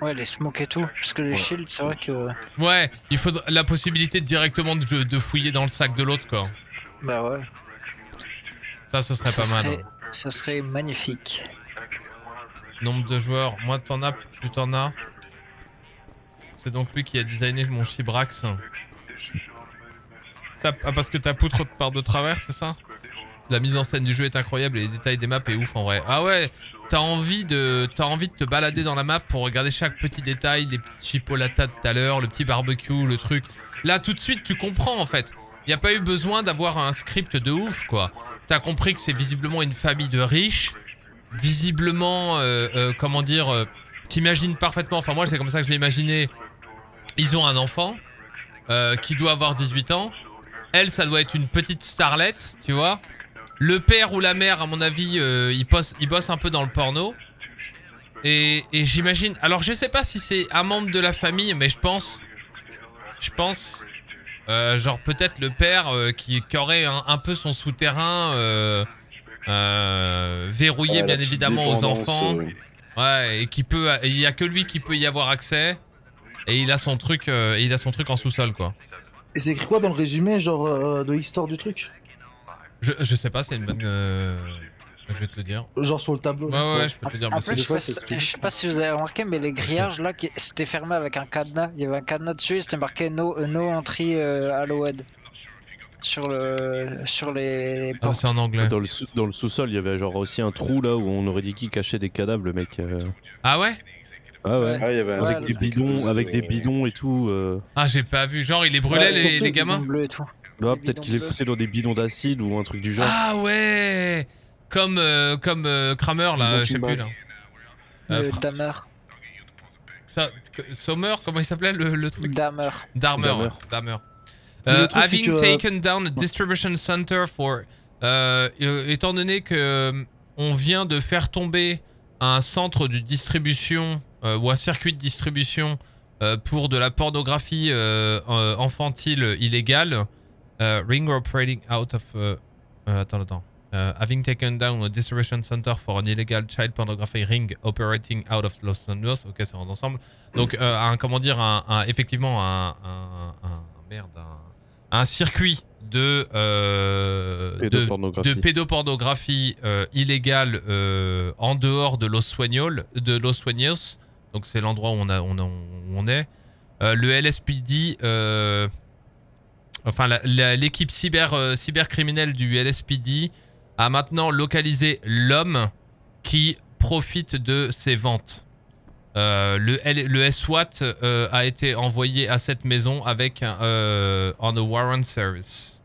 Ouais, les smokes et tout, parce que les shields, c'est vrai que... Ouais, il faut la possibilité directement de fouiller dans le sac de l'autre, quoi. Bah ouais. Ça, ce serait pas mal. Hein. Ça serait magnifique. Nombre de joueurs, moi t'en as, plus t'en as. C'est donc lui qui a designé mon Chibrax. Ah, parce que ta poutre part de travers, c'est ça? La mise en scène du jeu est incroyable et les détails des maps est ouf en vrai. Ah ouais, t'as envie de te balader dans la map pour regarder chaque petit détail, les petites chipolatas de tout à l'heure, le petit barbecue, le truc. Là tout de suite tu comprends en fait. Y a pas eu besoin d'avoir un script de ouf quoi. T'as compris que c'est visiblement une famille de riches, visiblement, comment dire, t'imagines parfaitement, enfin moi c'est comme ça que je l'ai imaginé, ils ont un enfant qui doit avoir 18 ans, elle ça doit être une petite starlette, tu vois. Le père ou la mère, à mon avis, il bosse un peu dans le porno. Et j'imagine... Alors, je sais pas si c'est un membre de la famille, mais je pense... genre, peut-être le père qui aurait un peu son souterrain verrouillé, bien évidemment, aux enfants. Ouais, et qui peut... Il y a que lui qui peut y avoir accès. Et il a son truc, en sous-sol, quoi. Et c'est écrit quoi dans le résumé, genre, de l'histoire du truc ? Je sais pas, c'est une bonne... Je vais te le dire. Genre sur le tableau. Ouais, ouais, je peux te le dire. En plus, je sais pas si vous avez remarqué, mais les grillages là, c'était fermé avec un cadenas. Il y avait un cadenas dessus, c'était marqué no entry allowed. Sur les portes. Ah, c'est en anglais. Dans le sous-sol, il y avait genre aussi un trou là où on aurait dit qu'il cachait des cadavres, le mec. Ah ouais? Ah ouais, ah, il y avait avec des bidons, et tout. Ah, j'ai pas vu. Genre, il les brûlait les gamins bleus et tout. Là, peut-être qu'il est foutu dans des bidons d'acide ou un truc du genre. Ah ouais, comme Kramer là, je sais plus là. Dahmer. Sommer, comment il s'appelait le truc? Dahmer. Dahmer. Having taken down a distribution center for... étant donné que on vient de faire tomber un centre de distribution ou un circuit de distribution pour de la pornographie enfantile illégale. Ring operating out of... attends. Having taken down a distribution center for an illegal child pornography ring operating out of Los Angeles. Ok, c'est en ensemble. Donc, un circuit de pédopornographie illégale en dehors de Los Sueños. Donc, c'est l'endroit où on est. Le LSPD... Enfin, l'équipe cybercriminelle du LSPD a maintenant localisé l'homme qui profite de ses ventes. Le SWAT a été envoyé à cette maison avec un on a warrant service.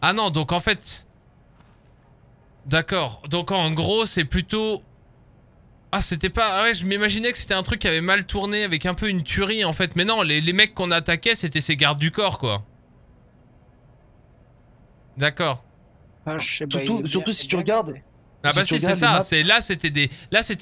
Ah non, donc en fait... D'accord. Donc en gros, c'est plutôt... Ah, c'était pas... Ah ouais, je m'imaginais que c'était un truc qui avait mal tourné avec un peu une tuerie en fait. Mais non, les mecs qu'on attaquait, c'était ces gardes du corps quoi. D'accord. Ah, surtout si tu regardes. Ah bah si, c'est ça. Là c'était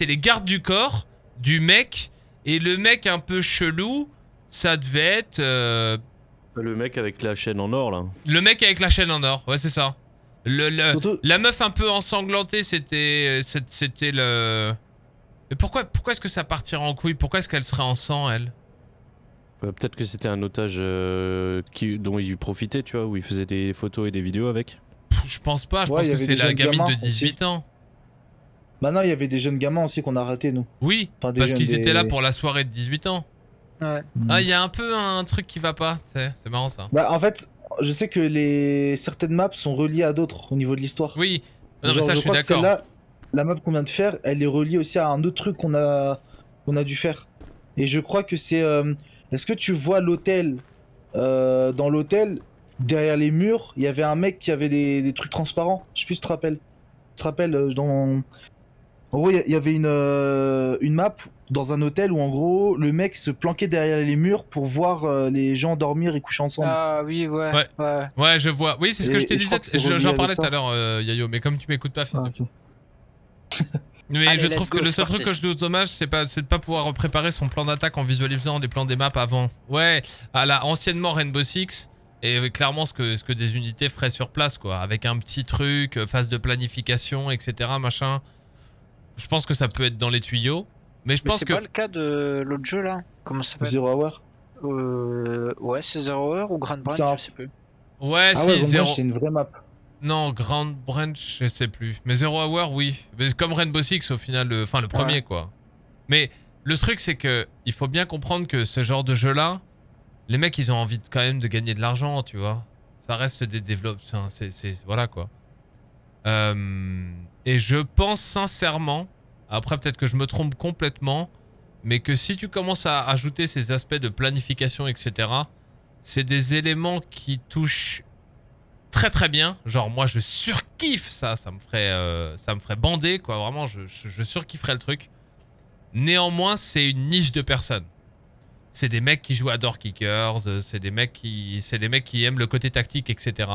les gardes du corps du mec et le mec un peu chelou, ça devait être. Le mec avec la chaîne en or là. Le mec avec la chaîne en or, ouais c'est ça. La meuf un peu ensanglantée, c'était le. Mais pourquoi est-ce que ça partirait en couille? Pourquoi est-ce qu'elle serait en sang elle? Peut-être que c'était un otage dont il profitait, tu vois, où il faisait des photos et des vidéos avec. Je pense pas, je pense que c'est la gamine de 18 ans. Bah non, il y avait des jeunes gamins aussi qu'on a ratés, nous. Oui, enfin, parce qu'ils étaient là pour la soirée de 18 ans. Ouais. Ah, il y a un peu un truc qui va pas, tu sais, c'est marrant ça. Bah en fait, je sais que certaines maps sont reliées à d'autres au niveau de l'histoire. Oui, non, genre, mais ça je suis d'accord. Là, la map qu'on vient de faire, elle est reliée aussi à un autre truc qu'on a dû faire. Et je crois que c'est... Est-ce que tu vois l'hôtel? Dans l'hôtel, derrière les murs, il y avait un mec qui avait des trucs transparents. Je sais plus si tu te rappelles. En gros, il y avait une map dans un hôtel où en gros, le mec se planquait derrière les murs pour voir les gens dormir et coucher ensemble. Ah oui, ouais. Ouais, je vois. Oui, c'est ce que je te disais. J'en parlais tout à l'heure, Yayo, mais comme tu m'écoutes pas, finalement. Ah, okay. Mais allez, je trouve que le seul truc que je trouve dommage, c'est de pas pouvoir préparer son plan d'attaque en visualisant les plans des maps avant. Ouais, à la anciennement Rainbow Six, et clairement ce que des unités feraient sur place, quoi. Avec un petit truc, phase de planification, etc. Machin. Je pense que ça peut être dans les tuyaux. Mais je pense que c'est pas le cas de l'autre jeu là. Comment ça s'appelle? Zero Hour. Ouais, c'est Zero Hour ou Ground Branch, je sais plus. Ouais, ah ouais, Zero Hour, c'est une vraie map. Non, Ground Branch, je sais plus. Mais Zero Hour, oui. Mais comme Rainbow Six au final, enfin le premier quoi. Mais le truc c'est que il faut bien comprendre que ce genre de jeu là, les mecs ils ont envie de, quand même de gagner de l'argent, tu vois. Ça reste des développeurs, c'est voilà quoi. Et je pense sincèrement, après peut-être que je me trompe complètement, mais que si tu commences à ajouter ces aspects de planification, etc., c'est des éléments qui touchent très très bien. Genre moi je surkiffe ça, ça me ferait bander quoi, vraiment je surkifferais le truc. Néanmoins c'est une niche de personnes. C'est des mecs qui jouent à Door Kickers, c'est des mecs qui aiment le côté tactique, etc.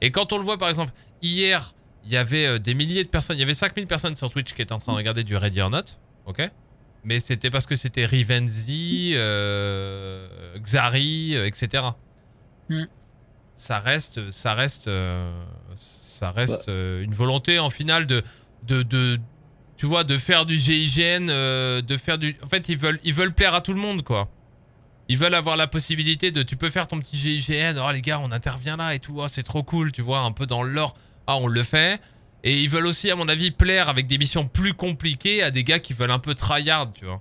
Et quand on le voit par exemple, hier il y avait des milliers de personnes, il y avait 5000 personnes sur Twitch qui étaient en train de regarder du Ready or Not, ok? Mais c'était parce que c'était Rivenzi, Xari, etc. Mm. Ça reste une volonté en finale de tu vois, de faire du GIGN, de faire du... En fait, ils veulent plaire à tout le monde, quoi. Ils veulent avoir la possibilité de... Tu peux faire ton petit GIGN, oh les gars, on intervient là et tout, oh, c'est trop cool, tu vois, un peu dans l'or. Ah, on le fait. Et ils veulent aussi, à mon avis, plaire avec des missions plus compliquées à des gars qui veulent un peu tryhard, tu vois.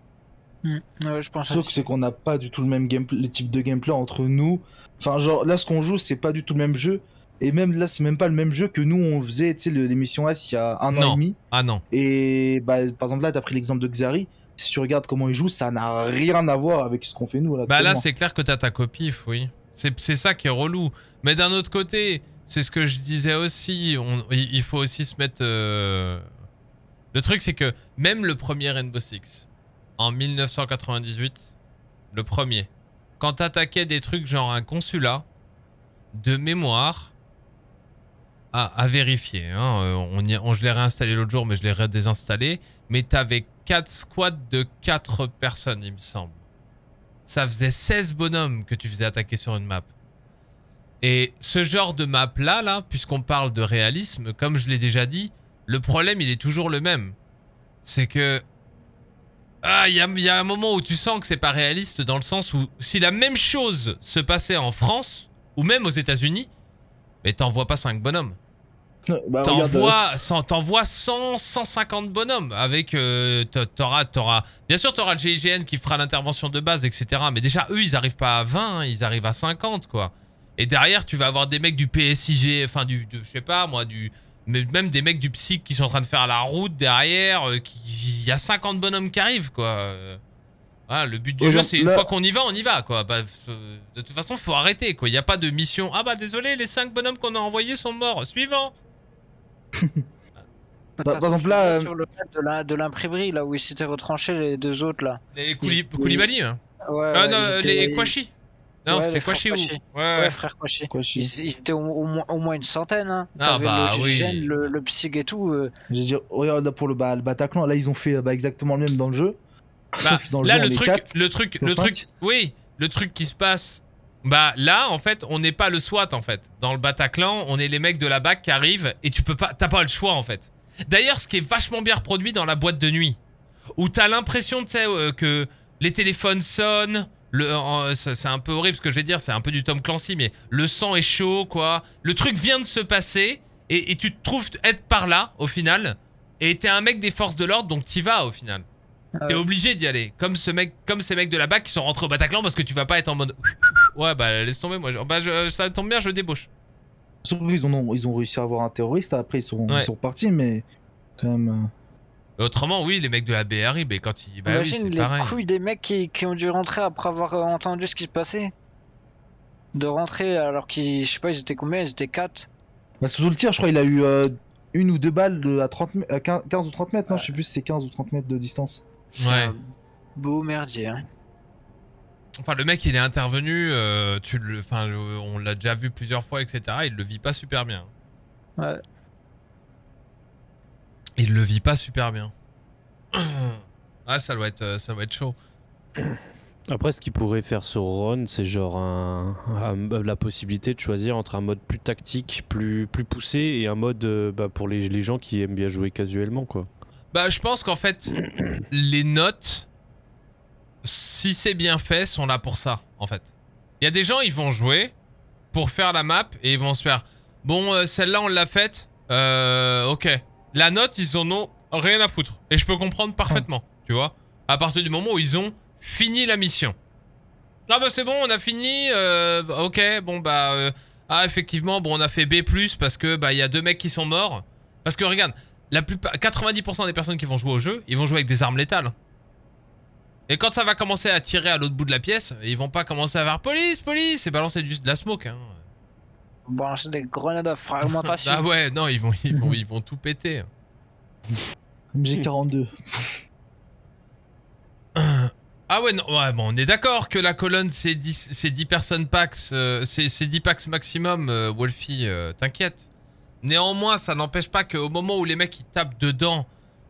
Mmh. Ouais, je pense que c'est qu'on n'a pas du tout le même type de gameplay entre nous. Enfin, genre, là, ce qu'on joue, c'est pas du tout le même jeu. Et même là, c'est même pas le même jeu que nous, on faisait, tu sais, l'émission S il y a un an et demi. Ah non. Et bah, par exemple, là, t'as pris l'exemple de Xari. Si tu regardes comment il joue, ça n'a rien à voir avec ce qu'on fait nous. Là, bah là, c'est clair que t'as ta copie, oui. C'est ça qui est relou. Mais d'un autre côté, c'est ce que je disais aussi. Il faut aussi se mettre... Le truc, c'est que même le premier Rainbow Six, en 1998, le premier, quand t'attaquais des trucs genre un consulat, de mémoire... à vérifier, hein. Je l'ai réinstallé l'autre jour, mais je l'ai redésinstallé. Mais t'avais 4 squads de 4 personnes, il me semble. Ça faisait 16 bonhommes que tu faisais attaquer sur une map. Et ce genre de map-là, là, puisqu'on parle de réalisme, comme je l'ai déjà dit, le problème, il est toujours le même. C'est que... Ah, il y a un moment où tu sens que c'est pas réaliste, dans le sens où si la même chose se passait en France, ou même aux États-Unis, mais t'envoies pas 5 bonhommes. Bah, t'envoies 100-150 bonhommes. Avec, bien sûr, t'auras le GIGN qui fera l'intervention de base, etc. Mais déjà, eux, ils arrivent pas à 20, hein, ils arrivent à 50, quoi. Et derrière, tu vas avoir des mecs du PSIG, enfin, je sais pas, moi, même des mecs du PSIG qui sont en train de faire la route derrière. Il y a 50 bonhommes qui arrivent, quoi. Voilà, le but du jeu, c'est une fois qu'on y va, on y va, quoi. Bah, de toute façon, faut arrêter, quoi. Il n'y a pas de mission. Ah bah désolé, les 5 bonhommes qu'on a envoyés sont morts. Suivant. Par exemple là, sur le fait de l'imprimerie, là où ils s'étaient retranchés les deux autres là. Les Koulibaly. Hein. Ouais, non, les Kouachi. Non, ouais, c'est Kouachi ou... Ouais, frère Kouachi. Ils étaient au moins une centaine. Hein. Ah bah le GIGN, oui. Le PSIG et tout. Je veux dire, regarde là pour le Bataclan, là ils ont fait exactement le même dans le jeu. Bah, là le truc qui se passe, bah là en fait on n'est pas le SWAT en fait. Dans le Bataclan on est les mecs de la BAC qui arrivent et tu peux pas, t'as pas le choix en fait. D'ailleurs ce qui est vachement bien reproduit dans la boîte de nuit, où t'as l'impression tu sais que les téléphones sonnent, c'est un peu horrible ce que je vais dire, c'est un peu du Tom Clancy mais le sang est chaud quoi, le truc vient de se passer et tu te trouves être par là au final et t'es un mec des forces de l'ordre donc t'y vas au final. T'es obligé d'y aller, comme ces mecs de la BAC qui sont rentrés au Bataclan parce que tu vas pas être en mode ouais bah laisse tomber moi, ça tombe bien je débauche. Ils ont réussi à avoir un terroriste, après ils sont repartis mais quand même... Autrement oui les mecs de la BRI, mais quand ils... Bah oui, c'est pareil. Couilles des mecs qui ont dû rentrer après avoir entendu ce qui se passait. De rentrer alors qu'ils, je sais pas ils étaient combien, ils étaient 4. Bah surtout le tir je crois il a eu une ou deux balles à 15 ou 30 mètres, non je sais plus si c'est 15 ou 30 mètres de distance. Ouais. Un beau merdier. Hein. Enfin, le mec, il est intervenu. On l'a déjà vu plusieurs fois, etc. Il le vit pas super bien. Ouais. Il le vit pas super bien. Ah, ça doit être chaud. Après, ce qu'il pourrait faire sur Ron, c'est genre la possibilité de choisir entre un mode plus tactique, plus poussé, et un mode pour les gens qui aiment bien jouer casuellement, quoi. Bah, je pense qu'en fait, les notes, si c'est bien fait, sont là pour ça, en fait. Il y a des gens, ils vont jouer pour faire la map et ils vont se faire... Bon, celle-là, on l'a faite. Ok. La note, ils en ont rien à foutre. Et je peux comprendre parfaitement, tu vois. À partir du moment où ils ont fini la mission. Ah bah c'est bon, on a fini. Ok, bon bah... ah, effectivement, bon, on a fait B+, parce que bah il y a 2 mecs qui sont morts. Parce que regarde, la plupart, 90% des personnes qui vont jouer au jeu, ils vont jouer avec des armes létales. Et quand ça va commencer à tirer à l'autre bout de la pièce, ils vont pas commencer à faire police, police et balancer de la smoke. Hein. Bon, c'est des grenades à fragmentation. Ah ouais, non, ils vont tout péter. MG42. Ah ouais, non, ouais, bon, on est d'accord que la colonne, c'est 10 personnes packs, c'est 10 packs maximum, Wolfie, t'inquiète. Néanmoins, ça n'empêche pas qu'au moment où les mecs ils tapent dedans,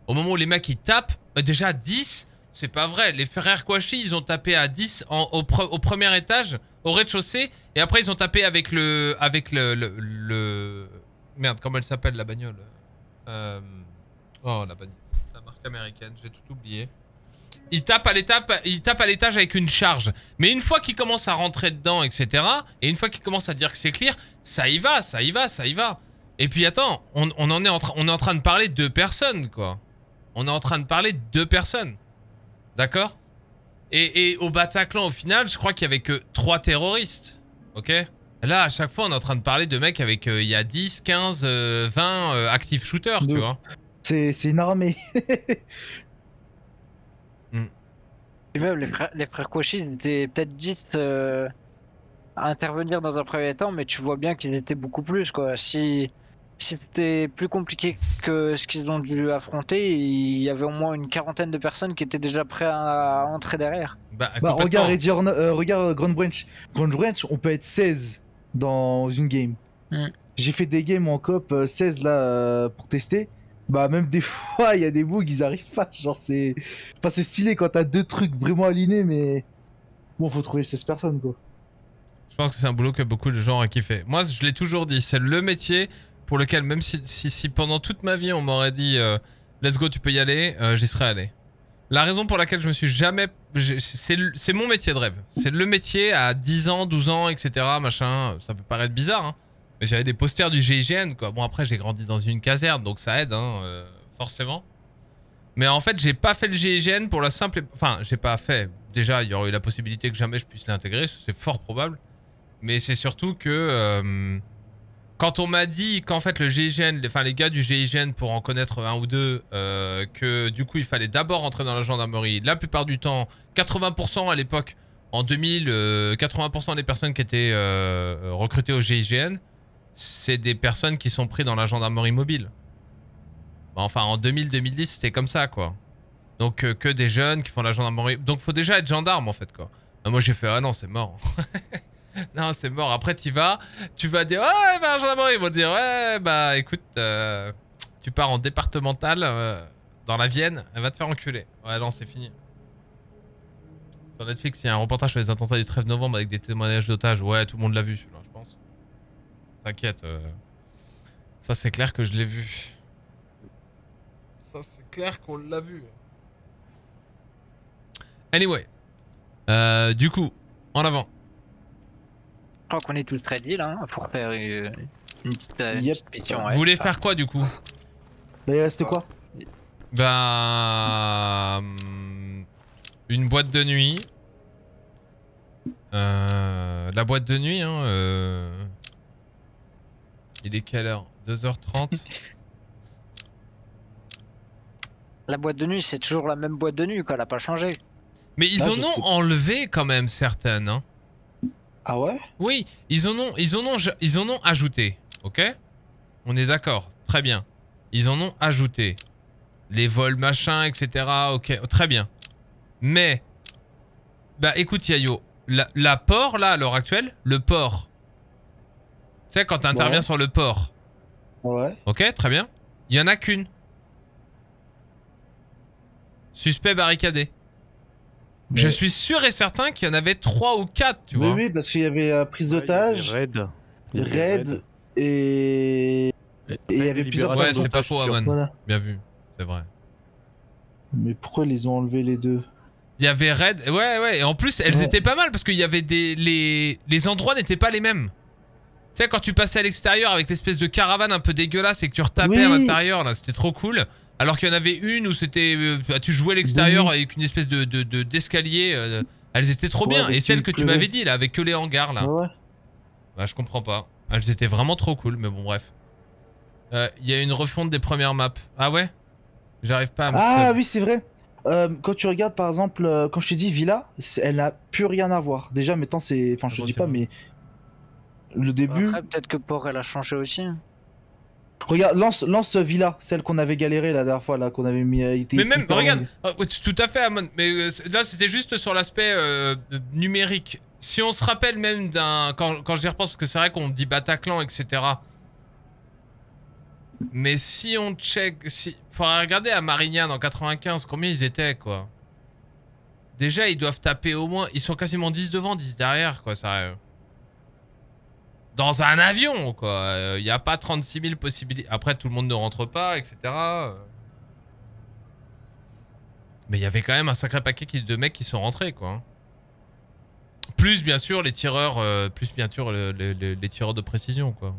au moment où les mecs ils tapent, déjà 10, c'est pas vrai. Les frères Kouachi, ils ont tapé à 10 au premier étage, au rez-de-chaussée, et après ils ont tapé avec le... Merde, comment elle s'appelle la bagnole oh, la bagnole. La marque américaine, j'ai tout oublié. Ils tapent à l'étage avec une charge. Mais une fois qu'ils commencent à rentrer dedans, etc., et une fois qu'ils commencent à dire que c'est clear, ça y va, ça y va, ça y va. Et puis attends, on est en train de parler de 2 personnes, quoi. On est en train de parler de 2 personnes. D'accord? Et au Bataclan, au final, je crois qu'il n'y avait que 3 terroristes. Ok? Là, à chaque fois, on est en train de parler de mecs avec... Il y a 10, 15, 20 active shooters, tu vois. C'est une armée. Mm. Et même les frères Kouachi, ils étaient peut-être 10... à intervenir dans un premier temps, mais tu vois bien qu'ils étaient beaucoup plus, quoi. Si c'était plus compliqué que ce qu'ils ont dû affronter, il y avait au moins une quarantaine de personnes qui étaient déjà prêts à entrer derrière. Bah regarde, regarde Ground Branch. Ground Branch, on peut être 16 dans une game. Mm. J'ai fait des games en coop 16 là pour tester. Bah même des fois, il y a des bugs, ils arrivent pas. Genre c'est... Enfin c'est stylé quand t'as 2 trucs vraiment alignés, mais... Bon, faut trouver 16 personnes, quoi. Je pense que c'est un boulot que beaucoup de gens ont kiffé. Moi, je l'ai toujours dit, c'est le métier... Pour lequel, même si pendant toute ma vie on m'aurait dit let's go, tu peux y aller, j'y serais allé. La raison pour laquelle je me suis jamais... C'est mon métier de rêve. C'est le métier à 10 ans, 12 ans, etc. Machin. Ça peut paraître bizarre, hein, mais j'avais des posters du GIGN, quoi. Bon, après, j'ai grandi dans une caserne, donc ça aide, hein, forcément. Mais en fait, j'ai pas fait le GIGN pour la simple... Enfin, j'ai pas fait. Déjà, il y aurait eu la possibilité que jamais je puisse l'intégrer. C'est fort probable. Mais c'est surtout que... Quand on m'a dit qu'en fait le GIGN, enfin les gars du GIGN pour en connaître 1 ou 2, que du coup il fallait d'abord entrer dans la gendarmerie, la plupart du temps, 80% à l'époque, en 2000, 80% des personnes qui étaient recrutées au GIGN, c'est des personnes qui sont prises dans la gendarmerie mobile. Enfin en 2000-2010 c'était comme ça, quoi. Donc que des jeunes qui font la gendarmerie, donc faut déjà être gendarme, en fait, quoi. Ah, moi j'ai fait ah non c'est mort. Non, c'est mort. Après, tu vas dire, ouais, bah, gendarmerie. Ils vont dire, ouais, bah, écoute, tu pars en départementale dans la Vienne, elle va te faire enculer. Ouais, non, c'est fini. Sur Netflix, il y a un reportage sur les attentats du 13 novembre avec des témoignages d'otages. Ouais, tout le monde l'a vu, celui-là, je pense. T'inquiète. Ça, c'est clair que je l'ai vu. Ça, c'est clair qu'on l'a vu. Anyway. Du coup, en avant. Je crois qu'on est tous ready là, pour faire une petite mission. Vous voulez faire quoi, du coup? Bah il reste quoi? Bah... Une boîte de nuit. La boîte de nuit, hein. Il est quelle heure? 2h30. La boîte de nuit, c'est toujours la même boîte de nuit, quoi, elle a pas changé. Mais ils en ont enlevé quand même certaines, hein. Ah ouais? Oui, ils en ont ajouté, ok? On est d'accord, très bien. Ils en ont ajouté. Les vols, machin, etc. Ok, très bien. Mais, bah écoute Yayo, la port là, à l'heure actuelle, le port. Tu sais, quand t'interviens sur le port. Ouais. Ok, très bien. Il y en a qu'une. Suspect barricadé. Mais... Je suis sûr et certain qu'il y en avait 3 ou 4, tu vois. Oui, parce qu'il y avait prise d'otage, raid et... il y avait plusieurs... Ouais, c'est pas faux, Aman. Bien vu, c'est vrai. Mais pourquoi ils ont enlevé les 2? Il y avait Raid, ouais, et en plus elles étaient pas mal parce qu'il y avait des... Les endroits n'étaient pas les mêmes. Tu sais, quand tu passais à l'extérieur avec l'espèce de caravane un peu dégueulasse et que tu retapais à l'intérieur, là, c'était trop cool. Alors qu'il y en avait une où c'était... tu jouais à l'extérieur avec une espèce d'escalier, elles étaient trop bien. Et celle que tu m'avais dit là, avec que les hangars là. Bah je comprends pas. Elles étaient vraiment trop cool, mais bon bref. Il y a une refonte des premières maps. Ah ouais? J'arrive pas à me... Ah oui c'est vrai. Quand tu regardes par exemple, quand je t'ai dit Villa, elle a plus rien à voir. Déjà maintenant c'est... Enfin je te dis pas mais... Le début... Après peut-être que Port elle a changé aussi. Regarde, lance Villa, celle qu'on avait galéré la dernière fois là, qu'on avait mis... mais même, regarde, tout à fait Amon, mais là c'était juste sur l'aspect numérique. Si on se rappelle même d'un... Quand j'y repense, parce que c'est vrai qu'on dit Bataclan, etc. Mais si on check... Faudrait regarder à Marignan en 95, combien ils étaient, quoi. Déjà, ils doivent taper au moins... Ils sont quasiment 10 devant, 10 derrière, quoi, sérieux. Dans un avion, quoi. Il n'y a pas 36 000 possibilités. Après, tout le monde ne rentre pas, etc. Mais il y avait quand même un sacré paquet de mecs qui sont rentrés, quoi. Plus, bien sûr, les tireurs... plus, bien sûr, les tireurs de précision, quoi.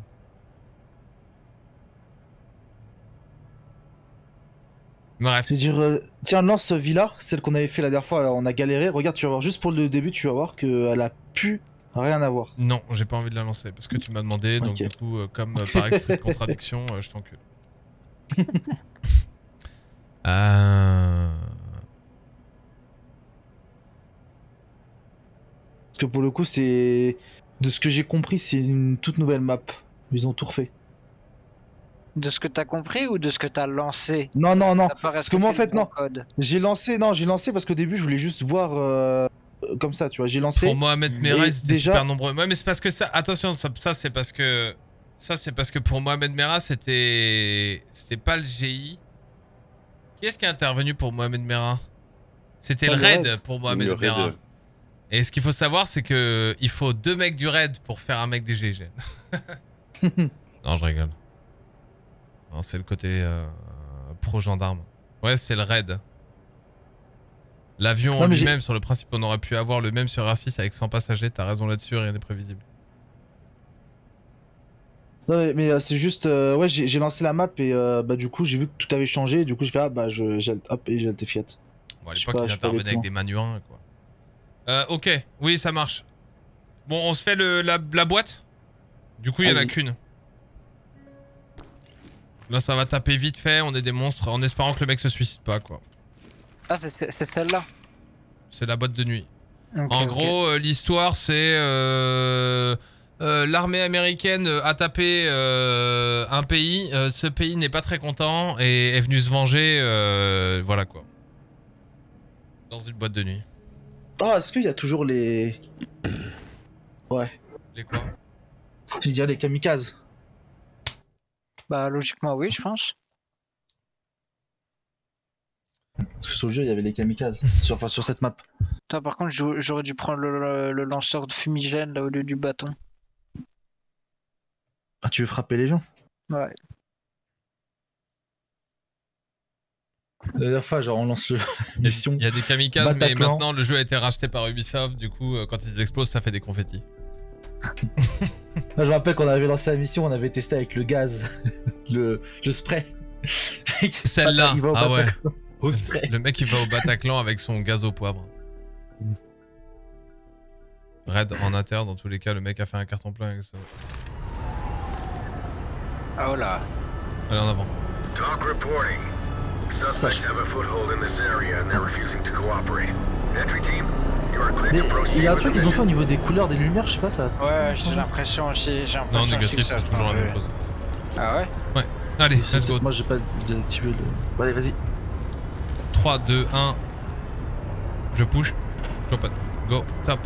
Bref. Je veux dire, tiens, lance Villa, celle qu'on avait fait la dernière fois, là, on a galéré. Regarde, tu vas voir, juste pour le début, tu vas voir qu'elle a pu rien à voir. Non, j'ai pas envie de la lancer, parce que tu m'as demandé, donc du coup, comme par esprit de contradiction, je t'encule. Parce que pour le coup, c'est... De ce que j'ai compris, c'est une toute nouvelle map. Ils ont tout refait. De ce que t'as compris ou de ce que t'as lancé? Non, non, non. Parce que moi, en fait, non. J'ai lancé, non, j'ai lancé parce qu'au début, je voulais juste voir comme ça, tu vois. J'ai lancé. Pour Mohamed Merah, ils étaient super nombreux. Ouais, mais c'est parce que ça, attention, ça c'est parce que... Ça, c'est parce que pour Mohamed Merah, c'était... C'était pas le GI. Qui est-ce qui est intervenu pour Mohamed Merah? C'était le RAID pour Mohamed Merah. Et ce qu'il faut savoir, c'est que il faut deux mecs du RAID pour faire un mec du GIGN. Non, je rigole. C'est le côté pro-gendarme. Ouais, c'est le RAID. L'avion lui-même, sur le principe, on aurait pu avoir le même sur R6 avec 100 passagers. T'as raison là-dessus, rien n'est prévisible. Non, mais c'est juste... ouais, j'ai lancé la map et bah, du coup, j'ai vu que tout avait changé. Et du coup, je fais, ah bah, hop, et j'ai le T-Fiat. Bon, à l'époque, ils intervenaient avec des manuins, quoi. Ok, oui, ça marche. Bon, on se fait la boîte. Du coup, il n'y en a qu'une. Là, ça va taper vite fait, on est des monstres, en espérant que le mec se suicide pas, quoi. Ah, c'est celle-là? C'est la boîte de nuit. Okay, en gros, l'histoire, c'est... l'armée américaine a tapé un pays, ce pays n'est pas très content et est venu se venger, voilà, quoi. Dans une boîte de nuit. Oh, est-ce qu'il y a toujours les... Ouais. Les quoi? Je veux dire les kamikazes. Bah logiquement oui je pense. Parce que sur le jeu il y avait les kamikazes, enfin sur cette map. Toi par contre j'aurais dû prendre le lanceur de fumigène là au lieu du bâton. Ah tu veux frapper les gens? Ouais. La dernière fois genre on lance le... mission. Il y a des kamikazes Bataclan. Mais maintenant le jeu a été racheté par Ubisoft, du coup quand ils explosent ça fait des confettis. Moi, je me rappelle qu'on avait lancé la mission, on avait testé avec le gaz, le spray. Celle-là, ah ouais. Au spray. Le mec il va au Bataclan avec son gaz au poivre. Raid en inter, dans tous les cas, le mec a fait un carton plein avec ça. Oh là. Allez en avant. Talk reporting. Suspects have a foothold in this area and they're refusing to cooperate. Entry team. Mais il y a un truc qu'ils ont fait au niveau des couleurs, des lumières, je sais pas ça. Ouais, j'ai l'impression aussi. Non, négatif, c'est toujours la même chose. Ah ouais? Ouais. Allez, let's go. Moi j'ai pas désactivé le. Bon, allez, vas-y. 3, 2, 1. Je push. J'open. Go. Top.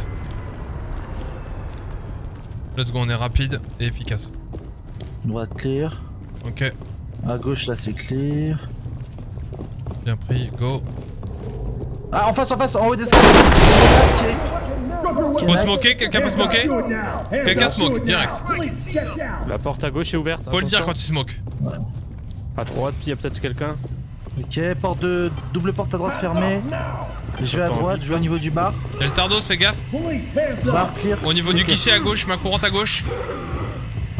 Let's go, on est rapide et efficace. Droite clear. Ok. À gauche là c'est clear. Bien pris, go. Ah, en face, en haut des escaliers. On se moquer, quelqu'un peut se moquer? Quelqu'un se moque, direct. La porte à gauche est ouverte. Faut le dire quand tu se moques. À droite, il y a peut-être quelqu'un. Ok, porte de double porte à droite fermée. Je vais à droite, je vais au niveau du bar. Y'a le Tardos, fais gaffe. Bar clear. Au niveau du guichet à gauche, main courante à gauche.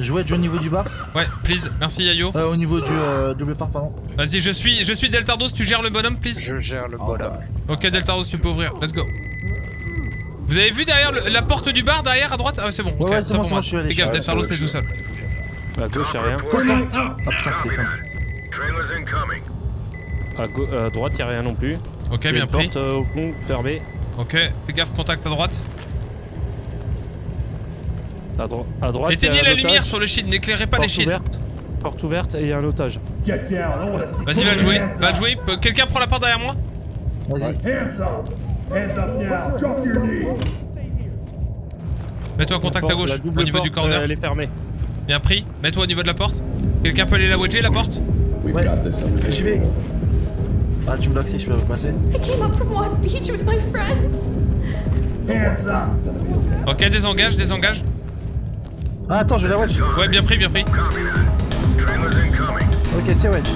Jouer au niveau du bar. Ouais, please, merci Yayo. Au niveau du double part, pardon. Vas-y, je suis Deltardos, tu gères le bonhomme, please. Je gère le bonhomme. Ok, Deltardos, tu peux ouvrir, let's go. Vous avez vu derrière la porte du bar, derrière à droite? Ah, c'est bon, ok, ouais, c'est bon, moi je suis allé. Fais gaffe, Deltardos, t'es tout seul. À gauche, y'a rien. À droite, y'a rien non plus. Ok, bien pris. Porte au fond, fermée. Ok, fais gaffe, contact à droite. À droite, éteignez la lumière sur le shield, n'éclairez pas les shields. Porte ouverte et un otage. Vas-y, va le jouer, va le jouer. Quelqu'un prend la porte derrière moi. Vas-y. Mets-toi en contact à gauche, au niveau du corner. Elle est fermée. Bien pris, mets-toi au niveau de la porte. Quelqu'un peut aller la wedger, la porte? Ouais, j'y vais. Ah, tu me bloques si je peux passer. Ok, désengage, désengage. Ah, attends, je vais la wedge. Ouais, bien pris, bien pris. Ok, c'est wedge.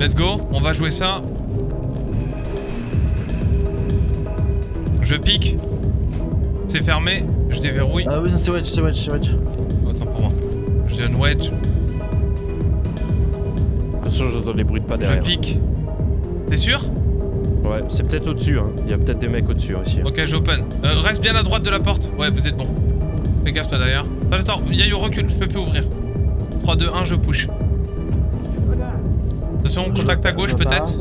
Let's go, on va jouer ça. Je pique. C'est fermé, je déverrouille. Ah oui, c'est wedge, c'est wedge, c'est wedge. Attends pour moi. Je donne wedge. Attention, j'entends les bruits de pas derrière. Je pique. T'es sûr? Ouais, c'est peut-être au-dessus, hein. Il y a peut-être des mecs au-dessus ici. Ok, j'open. Reste bien à droite de la porte. Ouais, vous êtes bon. Fais gaffe toi derrière. Attends, il y a eu recul, je peux plus ouvrir. 3, 2, 1, je push. Attention, contact à gauche peut-être.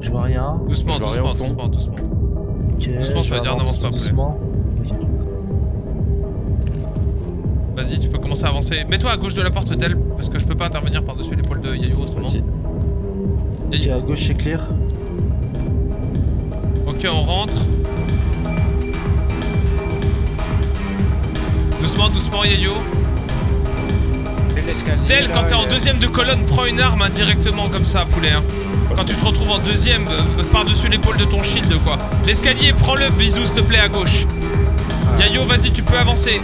Je vois rien. Doucement, je vois doucement, rien doucement, doucement. Okay, doucement, tu vas dire, n'avance pas. Doucement. Okay. Vas-y, tu peux commencer à avancer. Mets-toi à gauche de la porte d'elle, parce que je peux pas intervenir par-dessus l'épaule de Yayo autrement. Ok, à gauche c'est clear. Ok, on rentre. Doucement, doucement, Yayo. Tel, quand t'es en deuxième de colonne, prends une arme indirectement comme ça, poulet. Hein. Quand tu te retrouves en deuxième, par-dessus l'épaule de ton shield, quoi. L'escalier, prends-le, bisous, s'il te plaît, à gauche. Yayo, vas-y, tu peux avancer.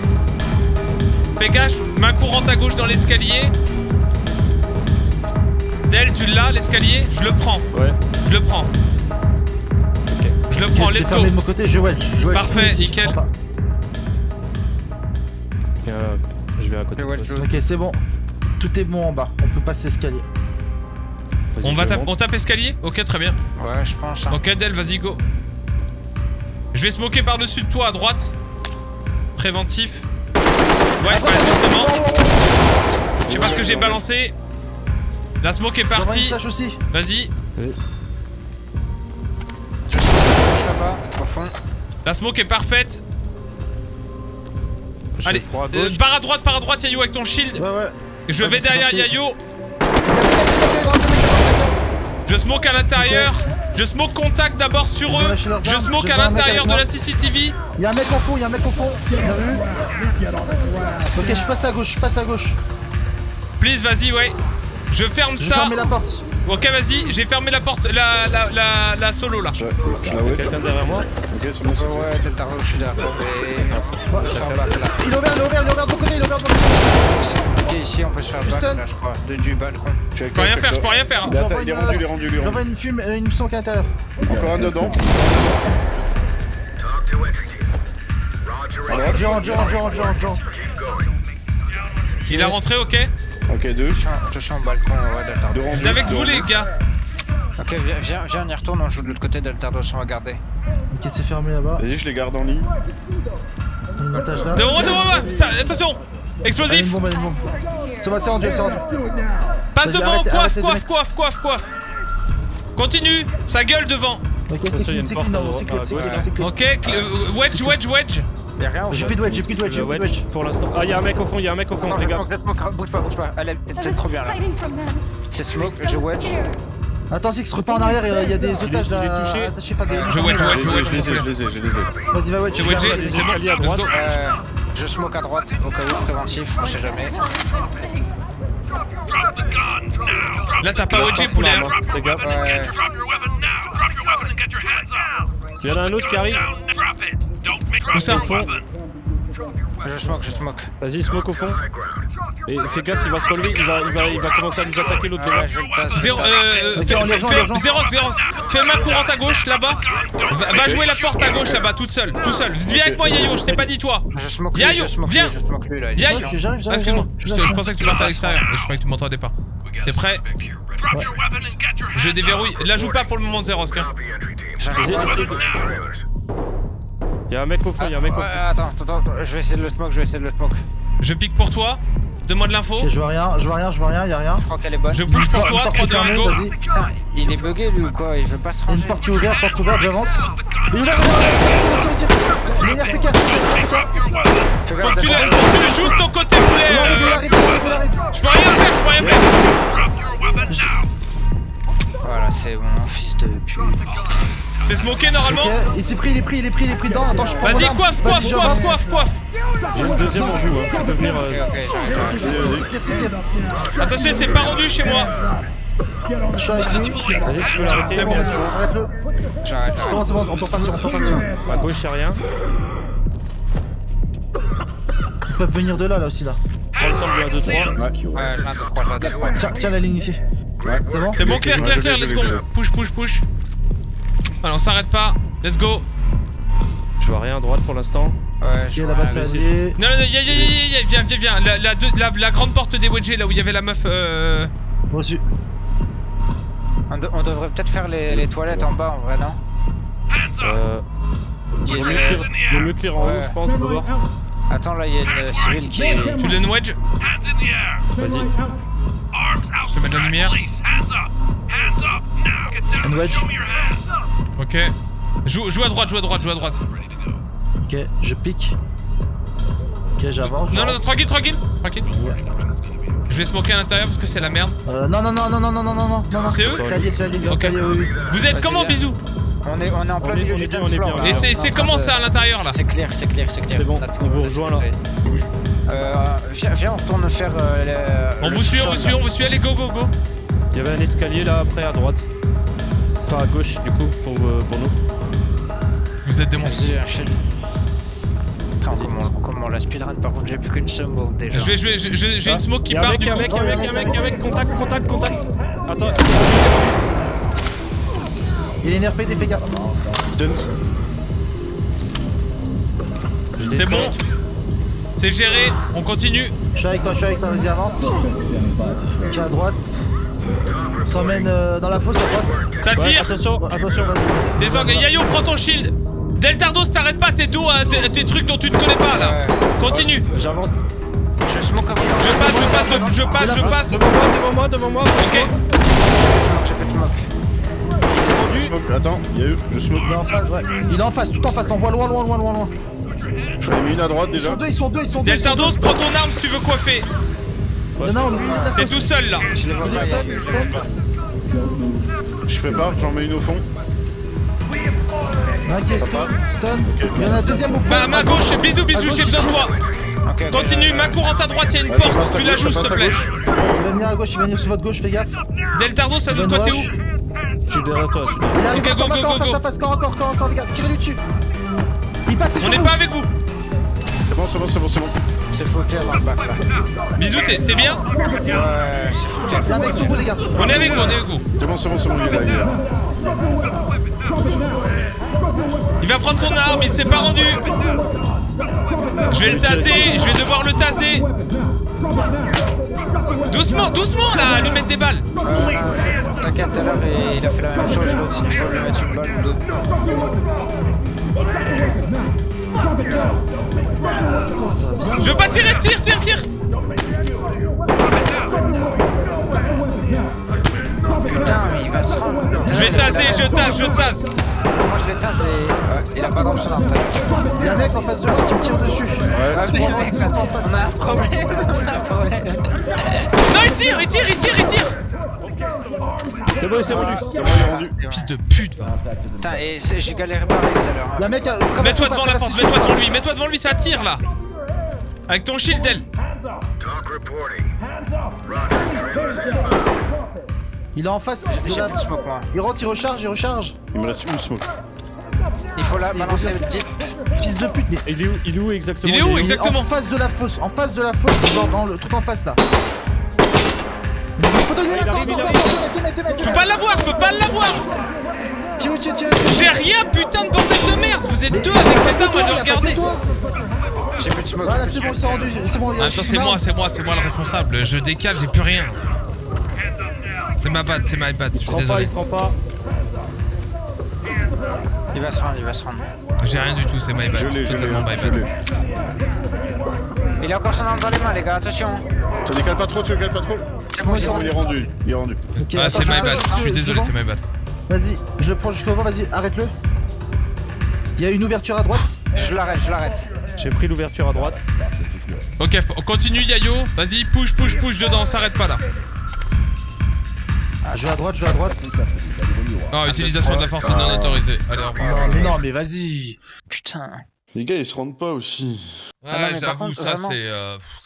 Fais gaffe, main courante à gauche dans l'escalier. Del, tu l'as, l'escalier? Je le prends. Ouais. Je le prends. Ok. Je le prends, let's go. De mon côté, je wedge. Parfait, nickel. Je vais à côté. Ok, c'est bon. Tout est bon en bas. On peut passer escalier. On tape escalier? Ok, très bien. Ouais, je pense. Ok, Del, vas-y, go. Je vais smoker par-dessus de toi à droite. Préventif. Ouais, ouais, justement. Je sais pas ce que j'ai balancé. La smoke est partie. Vas-y. Je suis à gauche là-bas, au fond. La smoke est parfaite. Allez, par à droite, Yayo, avec ton shield. Ouais, ouais. Je vais derrière Yayo. Je smoke à l'intérieur. Je smoke contact d'abord sur eux. Je smoke à l'intérieur de la CCTV. Y'a un mec au fond, y'a un mec au fond. Ok, je passe à gauche, je passe à gauche. Please, vas-y, ouais. Je ferme ça. J'ai fermé la porte. Ok, vas-y, j'ai fermé la porte, la solo là. Je la vois. Quelqu'un derrière moi? Ok, c'est bon. Ouais, t'es le tarot, je suis derrière toi. Il est ouvert, il est ouvert, il est ouvert de ton côté, il est ouvert de ton côté. Ok, ici on peut se faire back là, je crois. Du balcon. Je peux rien faire, je peux rien faire. Il est rendu, il est rendu, lui. J'envoie une fume, une sonde à l'intérieur. Encore un dedans. Allez, rentre. Il a rentré, ok. Ok, deux. Je suis en balcon, ouais, Deltardos. Je avec vous, les gars. Ok, viens, on y retourne, on joue de l'autre côté, Deltardos, on va garder. Ok, c'est fermé là-bas. Vas-y, je les garde en ligne. Devant, attention. Explosif. Allez, une bombe. Ça va, c'est rendu, c'est rendu. Passe devant, coiffe. Continue, sa gueule devant. Ok, c'est clean, c'est clean. Ok, wedge. Y'a rien, j'ai plus de wedge pour l'instant. Ah, y'a un mec au fond, les gars. Bouge pas, elle est peut-être trop bien là. C'est smoke, j'ai wedge. Attends, Six, repars en arrière, y'a des otages là. Je wedge. Vas-y, va wedge. C'est bon. Je smoke à droite, au cas où, préventif, on sait jamais. Là, t'as pas wedge, poulet. Y'en a un autre qui arrive. Où ça? Au fond. Je smoke. Vas-y, smoke au fond. Mais fais gaffe, il va se relever, il va commencer à nous attaquer l'autre là. Fais ma courante à gauche là-bas. Va jouer la porte à gauche là-bas, toute seule, tout seul. Viens avec moi, Yayo, je t'ai pas dit toi. Yayo, viens. Excuse-moi, je pensais que tu partais à l'extérieur et je croyais que tu m'entendais pas. T'es prêt? Ouais. Je déverrouille. La joue pas pour le moment de Zerosk. Y'a un mec au fond, y'a un mec au fond. Attends, je vais essayer de le smoke, Je pique pour toi, demande l'info. Okay, je vois rien, y'a rien. Je crois qu'elle est bonne. Je bouge pour toi, 3, 2, 1, go. Putain, il est bugué lui ou quoi? Il veut pas se ranger. Une partie ouverte, porte ouverte, j'avance. Il est là, tire. Faut que tu le joues de ton côté, poulet. Je peux rien faire, Voilà, c'est mon fils de pute. C'est smoké normalement. Il s'est pris, il est pris dedans. Attends, je prends. Vas-y, coiffe. J'ai le deuxième en joue, hein. Tu peux venir. Attention, c'est pas rendu chez moi. Je suis avec lui. Vas-y, tu peux l'arrêter. C'est bon, j'arrête. C'est bon, on peut partir, À gauche, y'a rien. Ils peuvent venir de là, aussi. Tiens le temps de 1, 2, 3. Tiens la ligne ici. C'est bon. C'est bon, clair, let's go. Push. Allez, on s'arrête pas, let's go. Je vois rien à droite pour l'instant. Ouais, je vois là-bas, c'est allié. Viens. La grande porte des wedges là où il y avait la meuf. Moi aussi. On devrait peut-être faire les toilettes en bas en vrai, non? Il vaut mieux tirer en haut, je pense, pour voir. Attends, là, il y a une civile qui est. Tu le wedge? Vas-y. Je te mets de la lumière. Une wedge. Ok, joue à droite. Ok, je pique. Ok, j'avance. Non, tranquille. Yeah. Je vais smoker à l'intérieur parce que c'est la merde. Non. C'est eux? C'est allié, okay. Oui. Vous êtes comment, bisous? On est en plein milieu du temps. Et c'est comment ça à l'intérieur là? C'est clair. C'est bon, on vous rejoint là. Viens, on retourne faire les... On vous suit, allez, go. Il y avait un escalier là après à droite. Enfin à gauche du coup pour nous. Vous êtes des monstres. Attends, comment la speedrun? Par contre j'ai plus qu'une smoke déjà. J'ai une smoke qui part du coup. Y'a un mec, contact. Attends. Il est nerfé, des gaffe. C'est bon. C'est géré, on continue. Je suis avec toi, vas-y avance. Tiens à droite. S'emmène dans la fosse à droite. Ça tire! Ouais, attention, vas-y. Désormais, Yayo, prends ton shield! Deltardos, t'arrêtes pas tes dos à tes trucs dont tu ne connais pas là! Continue! J'avance. Je smoke comme ça. Je passe! Devant moi! Ok! J'ai pas de smoke. Il s'est rendu! Attends, Yayo, je smoke. Il est en face, tout en face, envoie loin! J'en ai mis une à droite déjà. Ils sont deux! Deltardos, prends ton arme si tu veux coiffer! Non, lui, t'es tout seul là. Je fais pas, j'en mets une au fond. Ok, stun. Il y en a un deuxième au fond. Bah, ma gauche, bisous, j'ai besoin de toi. Continue, ma courante à droite, il y a une porte, tu la joues s'il te plaît. Il va venir à gauche, il va venir sur votre gauche, fais gaffe. Deltardo, ça veut quoi, t'es où? Je suis derrière toi, Ok, go. Ça passe encore, regarde, tirez-lui dessus. Il passe, on n'est pas avec vous. C'est bon. C'est foutu dans le bac là. Bisous, t'es bien? Ouais, c'est foutu. On est avec vous. C'est bon, il est là. Il va prendre son arme, il s'est pas rendu. Je vais devoir le taser. Doucement là, lui mettre des balles. T'inquiète, tout à l'heure il a fait la même chose, l'autre il faut lui mettre une balle ou deux. Je veux pas tirer, tire! Putain, mais il va se rendre. Je vais taser. Moi je les tase et il a pas d'arme sur l'arme. Y'a un mec en face de moi qui me tire dessus. On a un problème. Non, il tire. C'est bon, il est rendu. Fils de pute, va. Putain, et j'ai galéré pareil tout à l'heure. Mets-toi devant la porte, mets-toi devant lui, ça tire là. Avec ton shield, elle. Il est en face. Il rentre, il recharge. Il me reste une smoke. Il faut la balancer le type. Fils de pute, mais il est où exactement? Il est où exactement? En face de la fosse, dans le truc en face là. Je peux pas l'avoir, J'ai rien, putain de bordel de merde. Vous êtes deux avec mes armes à le regarder. J'ai plus de smoke. Voilà, c'est bon, il s'est rendu, c'est bon. Attends, c'est moi le responsable. Je décale, j'ai plus rien. C'est ma bad, je suis désolé. Il se rend pas. Il va se rendre, J'ai rien du tout, c'est my bad. Totalement my bad. Il a encore son arme dans les mains, les gars, attention. Tu décales pas trop, C'est bon, il est rendu. Okay, ah, c'est my bad, je suis désolé, c'est my bad. Vas-y, je prends jusqu'au vent, vas-y, arrête-le. Il y a une ouverture à droite. Je l'arrête, J'ai pris l'ouverture à droite. Ok, on continue, Yayo. Vas-y, push, dedans, s'arrête pas là. Ah, je vais à droite, Ah, utilisation de la force non autorisée. Allez, au revoir. Non, mais vas-y. Putain. Les gars, ils se rendent pas aussi. Ouais, j'avoue, ça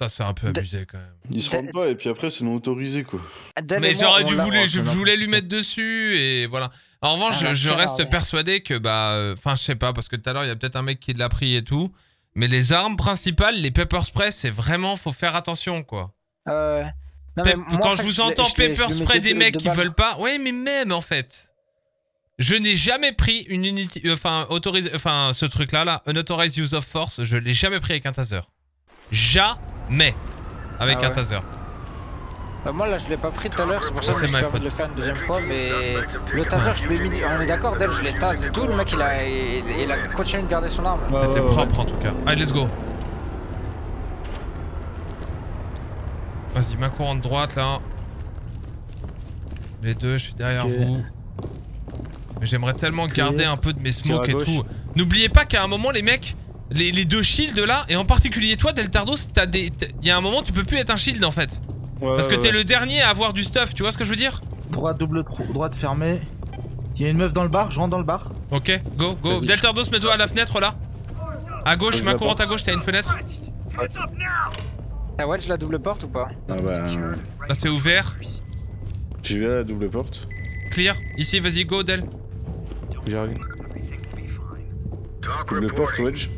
c'est un peu abusé quand même. Ils se rendent pas et puis après c'est non autorisé quoi. Mais j'aurais dû je voulais lui mettre dessus et voilà. En revanche, je reste persuadé que enfin je sais pas parce que tout à l'heure il y a peut-être un mec qui l'a pris et tout. Mais les armes principales, les pepper spray, c'est vraiment faut faire attention quoi. Non, mais moi, quand je vous entends pepper spray des mecs qui veulent pas, ouais mais même en fait. Je n'ai jamais pris une unité, ce truc là, unauthorized use of force, je l'ai jamais pris avec un taser. Jamais avec un taser. Bah moi là je l'ai pas pris tout à l'heure, c'est pour ça que je suis capable de le faire une deuxième fois, mais le taser je l'ai mis, on est d'accord, Del, je l'ai tasé et tout, le mec il a continué de garder son arme. C'était propre en tout cas. Allez, let's go. Vas-y, main courante droite là. Les deux, je suis derrière vous. Mais j'aimerais tellement garder un peu de mes smokes et tout. N'oubliez pas qu'à un moment les mecs, les deux shields là, et en particulier toi Deltardos, il y a un moment tu peux plus être un shield en fait. Ouais, parce que t'es le dernier à avoir du stuff, tu vois ce que je veux dire? Droite double trou, droite fermée. Il y a une meuf dans le bar, je rentre dans le bar. Ok, go, go. Deltardos, mets-toi à la fenêtre là. À gauche, main courante à gauche, t'as une fenêtre. Ah ouais, je la double porte ou pas? Ah bah... Là c'est ouvert. J'y vais à la double porte. Clear, ici vas-y, go Del. J'arrive. Double porte, wedge.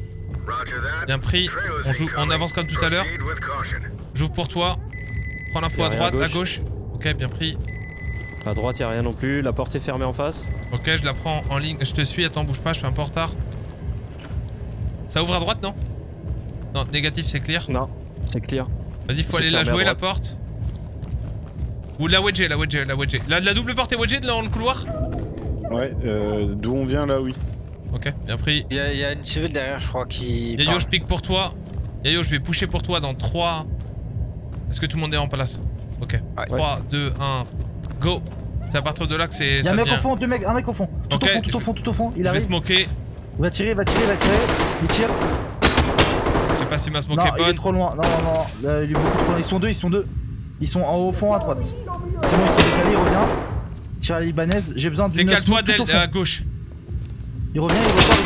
Bien pris, on joue, on avance comme tout à l'heure. J'ouvre pour toi. Prends l'info à droite, à gauche. Ok, bien pris. À droite, y'a rien non plus, la porte est fermée en face. Ok, je la prends en ligne, je te suis, attends, bouge pas, je suis un peu en retard. Ça ouvre à droite, non? Non, négatif, c'est clear. Non, c'est clear. Vas-y, faut aller la jouer, la porte. Ou la wedger, La double porte est wedgée dans le couloir? Ouais, d'où on vient là, oui. Ok, bien pris. Y'a une civile derrière, je crois, qui... Yayo, je pique pour toi. Yayo, je vais pusher pour toi dans 3... Est-ce que tout le monde est en place? Ok. Ouais. 3, 2, 1, go. C'est à partir de là que c'est... Y'a un mec au fond, un mec au fond. Tout au fond, tout au fond. Il arrive. Je vais smoker. Il va tirer, Il tire. Je sais pas si ma smoke est bonne. Il est trop loin. Non. Là, il est beaucoup trop loin. Ils sont deux, Ils sont en haut fond à droite. C'est bon, ils sont décalés, il revient. Tire à la libanaise, j'ai besoin d'une smoke tout au fond. À gauche. Il revient, il ressort.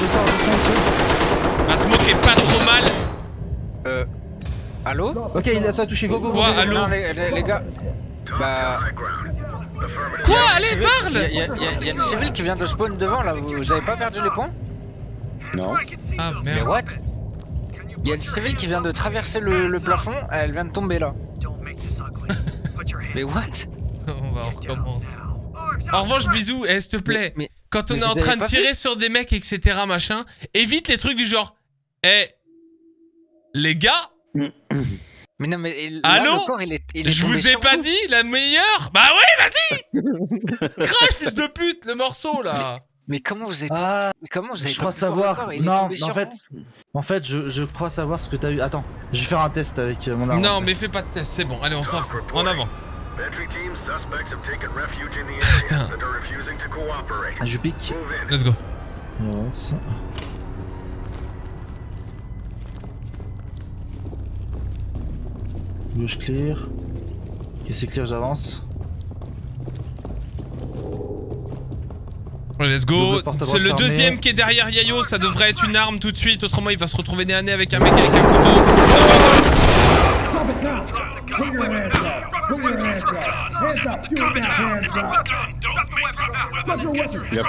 Ma smoke est pas trop mal. Allô? Ok, ça a touché, go go. Quoi, allô? Non, les gars. Bah... Quoi? Allez, parle! Y'a une civile qui vient de spawn devant là, vous avez pas perdu les points? Non. Ah merde. Mais what? Y'a une civile qui vient de traverser le plafond, elle vient de tomber là. Mais what? On va recommencer. En revanche, bisous, s'il te plaît, quand on est en train de tirer sur des mecs, etc., machin, évite les trucs du genre. Eh, les gars. Mais non, mais allô, le corps, il est je vous ai pas dit la meilleure? Bah oui, vas-y. Crash, fils de pute, le morceau là. Mais comment vous êtes? Je crois savoir. Non, en fait, je crois savoir ce que t'as eu. Attends, je vais faire un test avec mon arme. Non, mais fais pas de test, c'est bon. Allez, on s'en fout. En avant. Putain. Je pique. Let's go. Yes. Gauche clear. Ok, c'est clear, j'avance. Let's go. C'est le deuxième qui est derrière Yayo, ça devrait être une arme tout de suite, autrement il va se retrouver nez à nez avec un mec avec un couteau.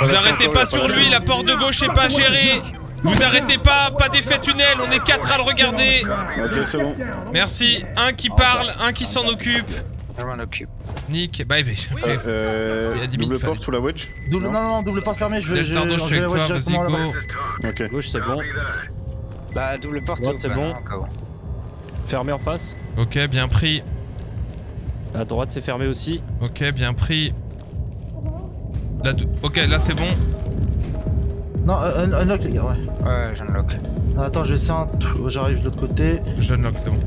Vous arrêtez pas sur lui, la porte de gauche est pas gérée. Vous arrêtez pas, pas d'effet tunnel, on est 4 à le regarder. Ok, c'est bon. Merci, un qui parle, un qui s'en occupe. Je m'en occupe. Nick, bye bye. Double porte sous la wedge. Non, double porte fermée, je vais la wedge directement à la porte. Ok. Gauche, c'est bon. Bah, double porte, c'est bon. Fermé en face. Ok, bien pris. À droite, c'est fermé aussi. Ok, bien pris. Là, ok, là, c'est bon. Non, unlock les gars, ouais. Ouais, je unlock. Attends, je vais essayer un... J'arrive de l'autre côté. Je unlock, c'est bon.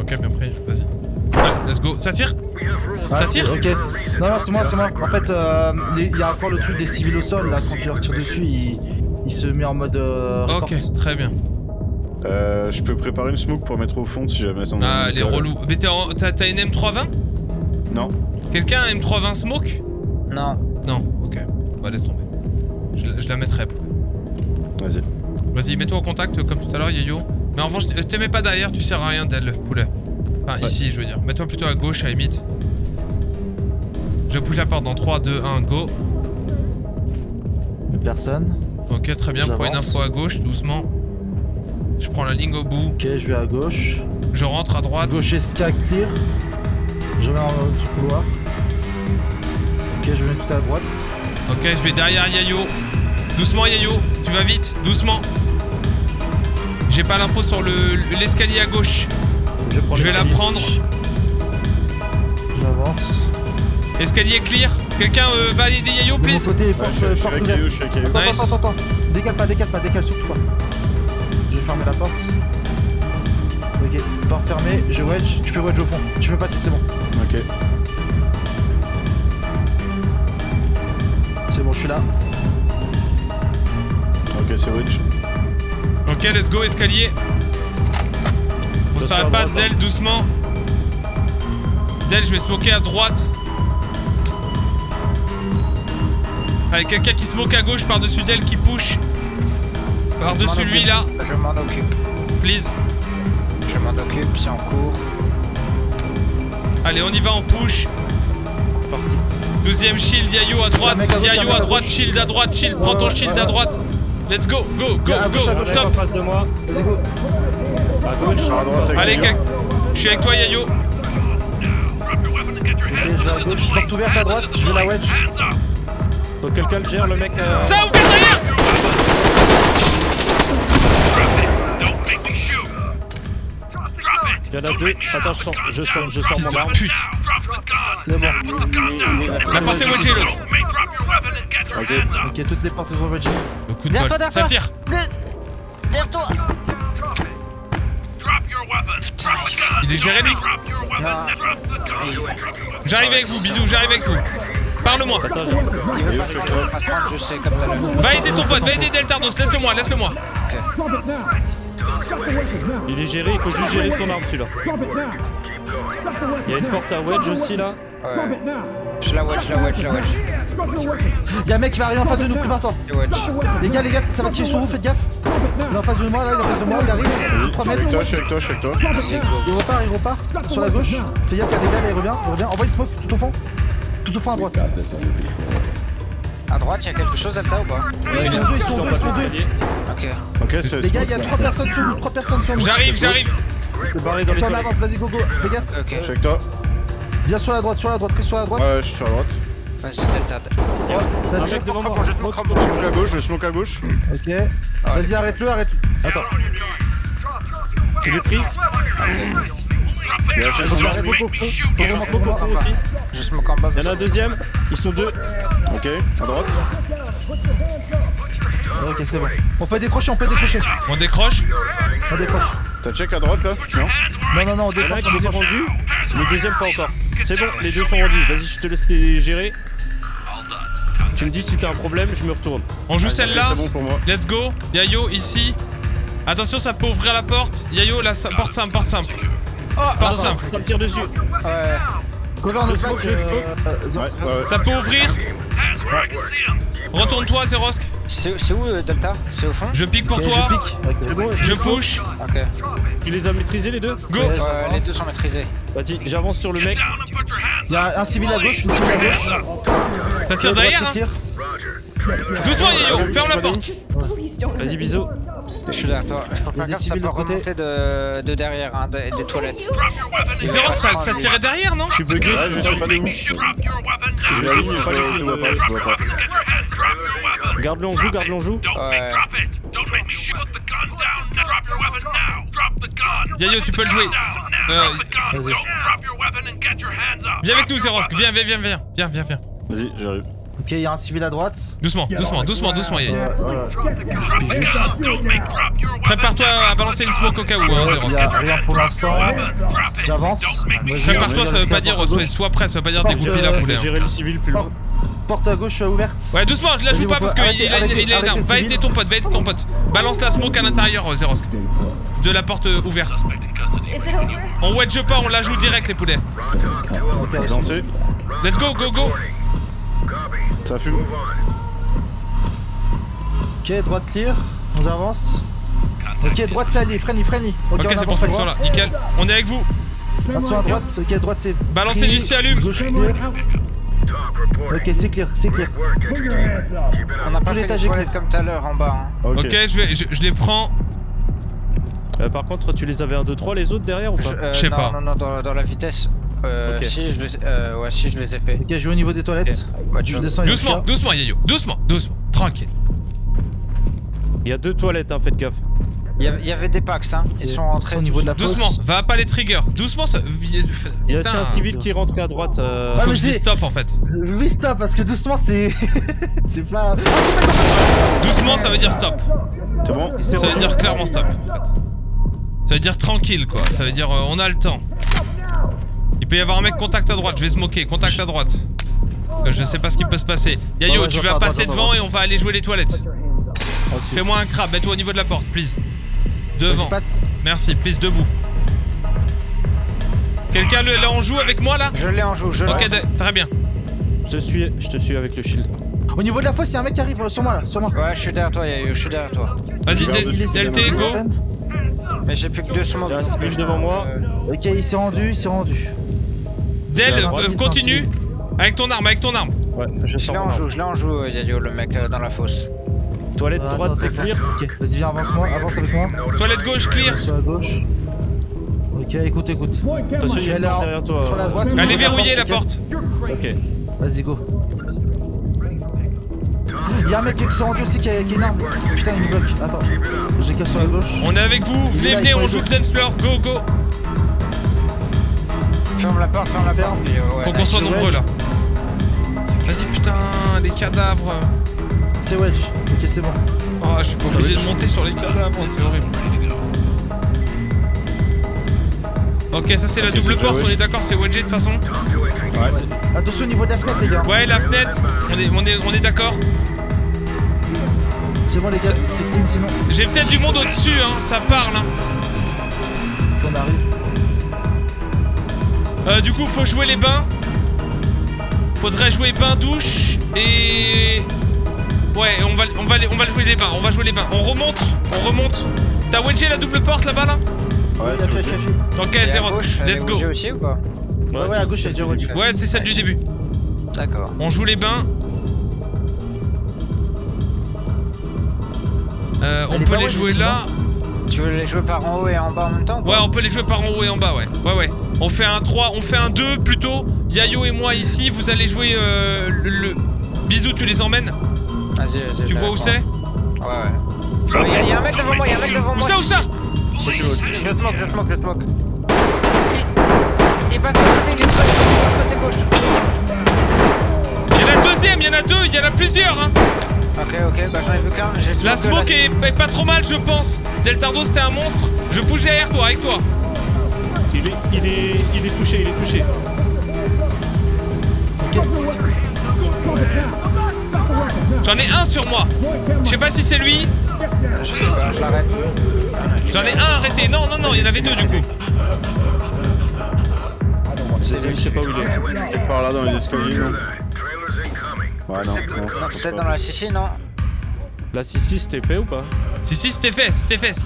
Ok, bien pris, vas-y. Allez, let's go. Ça tire? Ça tire? Ok. Non, c'est moi. En fait, il y a encore le truc des civils au sol, là. Quand tu leur tires dessus, il se met en mode... ok, très bien. Je peux préparer une smoke pour mettre au fond si jamais ça... Ah, elle est relou. Mais t'as une M320? Non. Quelqu'un a une M320 smoke? Non. Non, ok. Bah, laisse tomber. Je la mettrai. Vas-y. Vas-y, mets-toi en contact comme tout à l'heure, Yayo. Mais en revanche, te mets pas derrière, tu sers à rien d'elle, poulet. Enfin, ouais. Ici, je veux dire. Mets-toi plutôt à gauche, à limite. Je bouge la porte dans 3, 2, 1, go. Personne. Ok, très bien. Prends une info à gauche, doucement. Je prends la ligne au bout. Ok, je vais à gauche. Je rentre à droite. Gauche esca clear. Je vais en haut du couloir. Ok, je vais tout à droite. Ok, je vais derrière Yayo. Doucement Yayo, tu vas vite, doucement. J'ai pas l'info sur l'escalier à gauche. Je vais la prendre. J'avance. Escalier clear. Quelqu'un va aider Yayo, please. Je suis avec Yayo, Attends. Décale surtout pas. Je vais fermer la porte. Ok, porte fermée, je wedge. Tu peux wedge au fond. Tu peux passer, c'est bon. Ok. C'est bon, je suis là. Ok, c'est Rich. Ok, let's go, escalier. On s'arrête pas, Del, doucement. Del, je vais smoker à droite. Avec quelqu'un qui smoke à gauche, par-dessus Del qui push. Par-dessus lui, là. Je m'en occupe. Please. Je m'en occupe, c'est en cours. Allez, on y va, on push. C'est parti. 12ème shield, Yayo à droite, Yayo à droite, shield à droite, shield, prends ton shield à droite. Let's go, go, top. À gauche, à droite. Allez, je suis avec toi, Yayo. Je vais à gauche, porte ouverte à droite, je vais la wedge. Faut que quelqu'un gère le mec. Ça a ouvert derrière. Il y en a deux. Attends, je sors mon arme. Putain. C'est bon. La porte est wedgée, l'autre. Ok, toutes les portes sont wedgées. Le coup de bol. Ça tire. Derrière toi. Il est géré, lui. J'arrive avec vous, bisous, j'arrive avec vous. Parle-moi. Va aider ton pote, va aider Deltardos, laisse-le-moi. Il est géré, il faut juste gérer son arme celui-là. Il y a une porte à wedge aussi là. Ouais. Je la wedge. Il y a un mec qui va arriver en face de nous, prépare-toi. Les gars, ça va tirer sur vous, faites gaffe. Il est en face de moi, là, il arrive. 3 mètres. Je suis avec toi. Il repart. Sur la gauche. Fais gaffe, il y a des gars, là, il revient. Envoie une smoke tout au fond à droite. À droite, il y a quelque chose, Delta ou pas? Ils sont deux. Ok, c'est... Les gars, il y a 3 personnes sur nous, 3 personnes sur nous. J'arrive. Toi, on avance, vas-y, go. Fais gaffe. Ok. Check toi. Viens sur la droite, prise sur la droite. Ouais, je suis sur la droite. Vas-y, Delta. Ça un mec devant moi. Je smoke à gauche. Ok. Vas-y, arrête-le. Attends. Tu l'as pris? Je smoke en bas. Il y en a un deuxième, ils sont deux. Ok, à droite. Ok, c'est bon. On peut décrocher. On décroche. T'as check à droite là? Non, on décroche. Il y en a qui s'est rendu, le deuxième pas encore. C'est bon, les deux sont rendus. Vas-y, je te laisse les gérer. Tu me dis si t'as un problème, je me retourne. On joue celle-là. Let's go. Yayo, ici. Attention, ça peut ouvrir la porte. Yayo, la porte simple. Porte simple. Ça me tire dessus. Ça peut ouvrir. Retourne-toi, Zerosk. C'est où Delta? C'est au fond. Je pique pour toi. Je push. Ok. Tu les as maîtrisés les deux? Go. Les deux sont maîtrisés. Vas-y, j'avance sur le mec. Y'a un civil à gauche, une civile à gauche. Ça tire derrière hein. Doucement Yayo, ferme la porte. Vas-y bisous. Je suis derrière toi, je pense pas grave, ça peut remonter de derrière, hein, des toilettes. Zéro, ça tirait derrière, non? Je suis bugué, je sais pas d'où. Je garde-le, on joue, garde-le, on joue. Ouais. Yayo, tu peux le jouer. Viens avec nous, Zéro, viens. Vas-y, j'arrive. Ok, y'a un civil à droite. Doucement, Yayo. Prépare-toi à balancer une smoke au cas où, hein, Zéro. Rien pour l'instant, j'avance. Prépare-toi, ça veut pas dire, sois prêt, ça veut pas dire découper la poulet. Gérer le civil plus loin. Porte à gauche ouverte. Ouais, doucement, je la joue pas parce qu'il a une arme. Va aider ton pote, Balance la smoke à l'intérieur, Zéro. De la porte ouverte. On wedge pas, on la joue direct, les poulets. Let's go, go. Ça fume. Ok, droite clear, on avance. Ok, droite c'est Ali, Frenny. Ok, c'est pour ça qu'ils sont là, nickel. On est avec vous. Attention à droite, ok, droite c'est... Balancez l'huissier, allume. Ok, c'est clear. On n'a pas fait les toilettes comme tout à l'heure en bas. Ok, je les prends. Par contre, tu les avais 1, 2, 3 les autres derrière ou pas? Je sais pas. Non, dans la vitesse. Okay. Si je les ai fait. Ok, je vais au niveau des toilettes. Okay. Bah, je descends. Doucement, Yayo. Doucement. Tranquille. Il y a 2 toilettes, hein, faites gaffe. Il y avait des packs, hein. Ils sont rentrés au niveau de la fosse. Doucement, va pas les triggers. Doucement, ça. Il y a aussi un civil qui est rentré à droite. Faut que je dise stop en fait. Oui, stop, parce que doucement c'est. C'est pas. Doucement, ça veut dire stop. C'est bon. Ça veut dire clairement stop en fait. Ça veut dire tranquille quoi. Ça veut dire on a le temps. Il peut y avoir un mec contact à droite, je vais se moquer, contact à droite. Je sais pas ce qui peut se passer. Yayo, tu vas passer devant et on va aller jouer les toilettes. Fais-moi un crabe, mets-toi au niveau de la porte, please. Devant. Merci, please, debout. Quelqu'un là en joue avec moi là? Je l'ai en joue, Ok, très bien. Je te suis avec le shield. Au niveau de la fosse, il y a un mec qui arrive sur moi là, Ouais, je suis derrière toi, Yayo, Vas-y, DLT, go. Mais j'ai plus que 2 secondes. J'ai un devant moi. Ok, il s'est rendu. Del, continue avec ton arme. Ouais, je l'ai en joue, Yayo, le mec dans la fosse. Toilette droite, c'est clear. Okay. Vas-y, viens, avance avec moi. Toilette gauche, clear. Ok, écoute. Attention, il y a là derrière toi. Sur la droite. Allez verrouiller la porte. Ok. Vas-y, go. Y'a un mec qui s'est rendu aussi qui a une arme. Putain, il me bloque. Attends, j'ai cassé sur la gauche. On est avec vous, venez, on joue le dance floor, go. Ferme la porte. Faut qu'on soit nombreux là. Vas-y putain, les cadavres. C'est wedge, ok c'est bon. Oh, je suis pas obligé de monter sur les cadavres, c'est horrible. Ok, ça c'est la double porte, on est d'accord, c'est wedgé de toute façon. Ouais. Attention au niveau de la fenêtre les gars. Ouais, la fenêtre, on est d'accord. C'est bon les gars, c'est clean sinon. J'ai peut-être du monde au-dessus, hein, ça parle. Hein. On arrive. Du coup, faut jouer les bains. Faudrait jouer bain-douche et... Ouais, on va jouer les bains, on remonte. T'as wedgé la double porte là-bas là? Ouais, c'est bon. Ok, Zéro, let's go. Aussi, ou pas? Ouais, à gauche, déjà wedgé. Ouais, c'est celle du début. D'accord. On joue les bains. On peut les jouer là. Tu veux les jouer par en haut et en bas en même temps? Ouais, on peut les jouer par en haut et en bas, ouais. On fait un 3, on fait un 2 plutôt. Yayo et moi ici, vous allez jouer le... Bisous, tu les emmènes? Vas-y. Tu vois où c'est? Ouais. Y'a un mec devant moi, Où ça? Je smoke. Il est pas de côté gauche. Y'en a deux, y'en a plusieurs hein. Ok, bah j'en ai vu qu'un, j'ai smoke. La smoke est pas trop mal je pense. Deltardo c'était un monstre, je bouge derrière toi, avec toi. Il est touché. Ok. J'en ai un sur moi. Je sais pas si c'est lui. Je sais pas, je l'arrête. J'en ai un arrêté. Non, il y en avait 2 du coup. Je sais pas où il est. Peut-être par là dans les escaliers, non? Ouais, non. Peut-être dans la chichi, non? La 6-6 c'était fait ou pas? 6-6 c'était fait.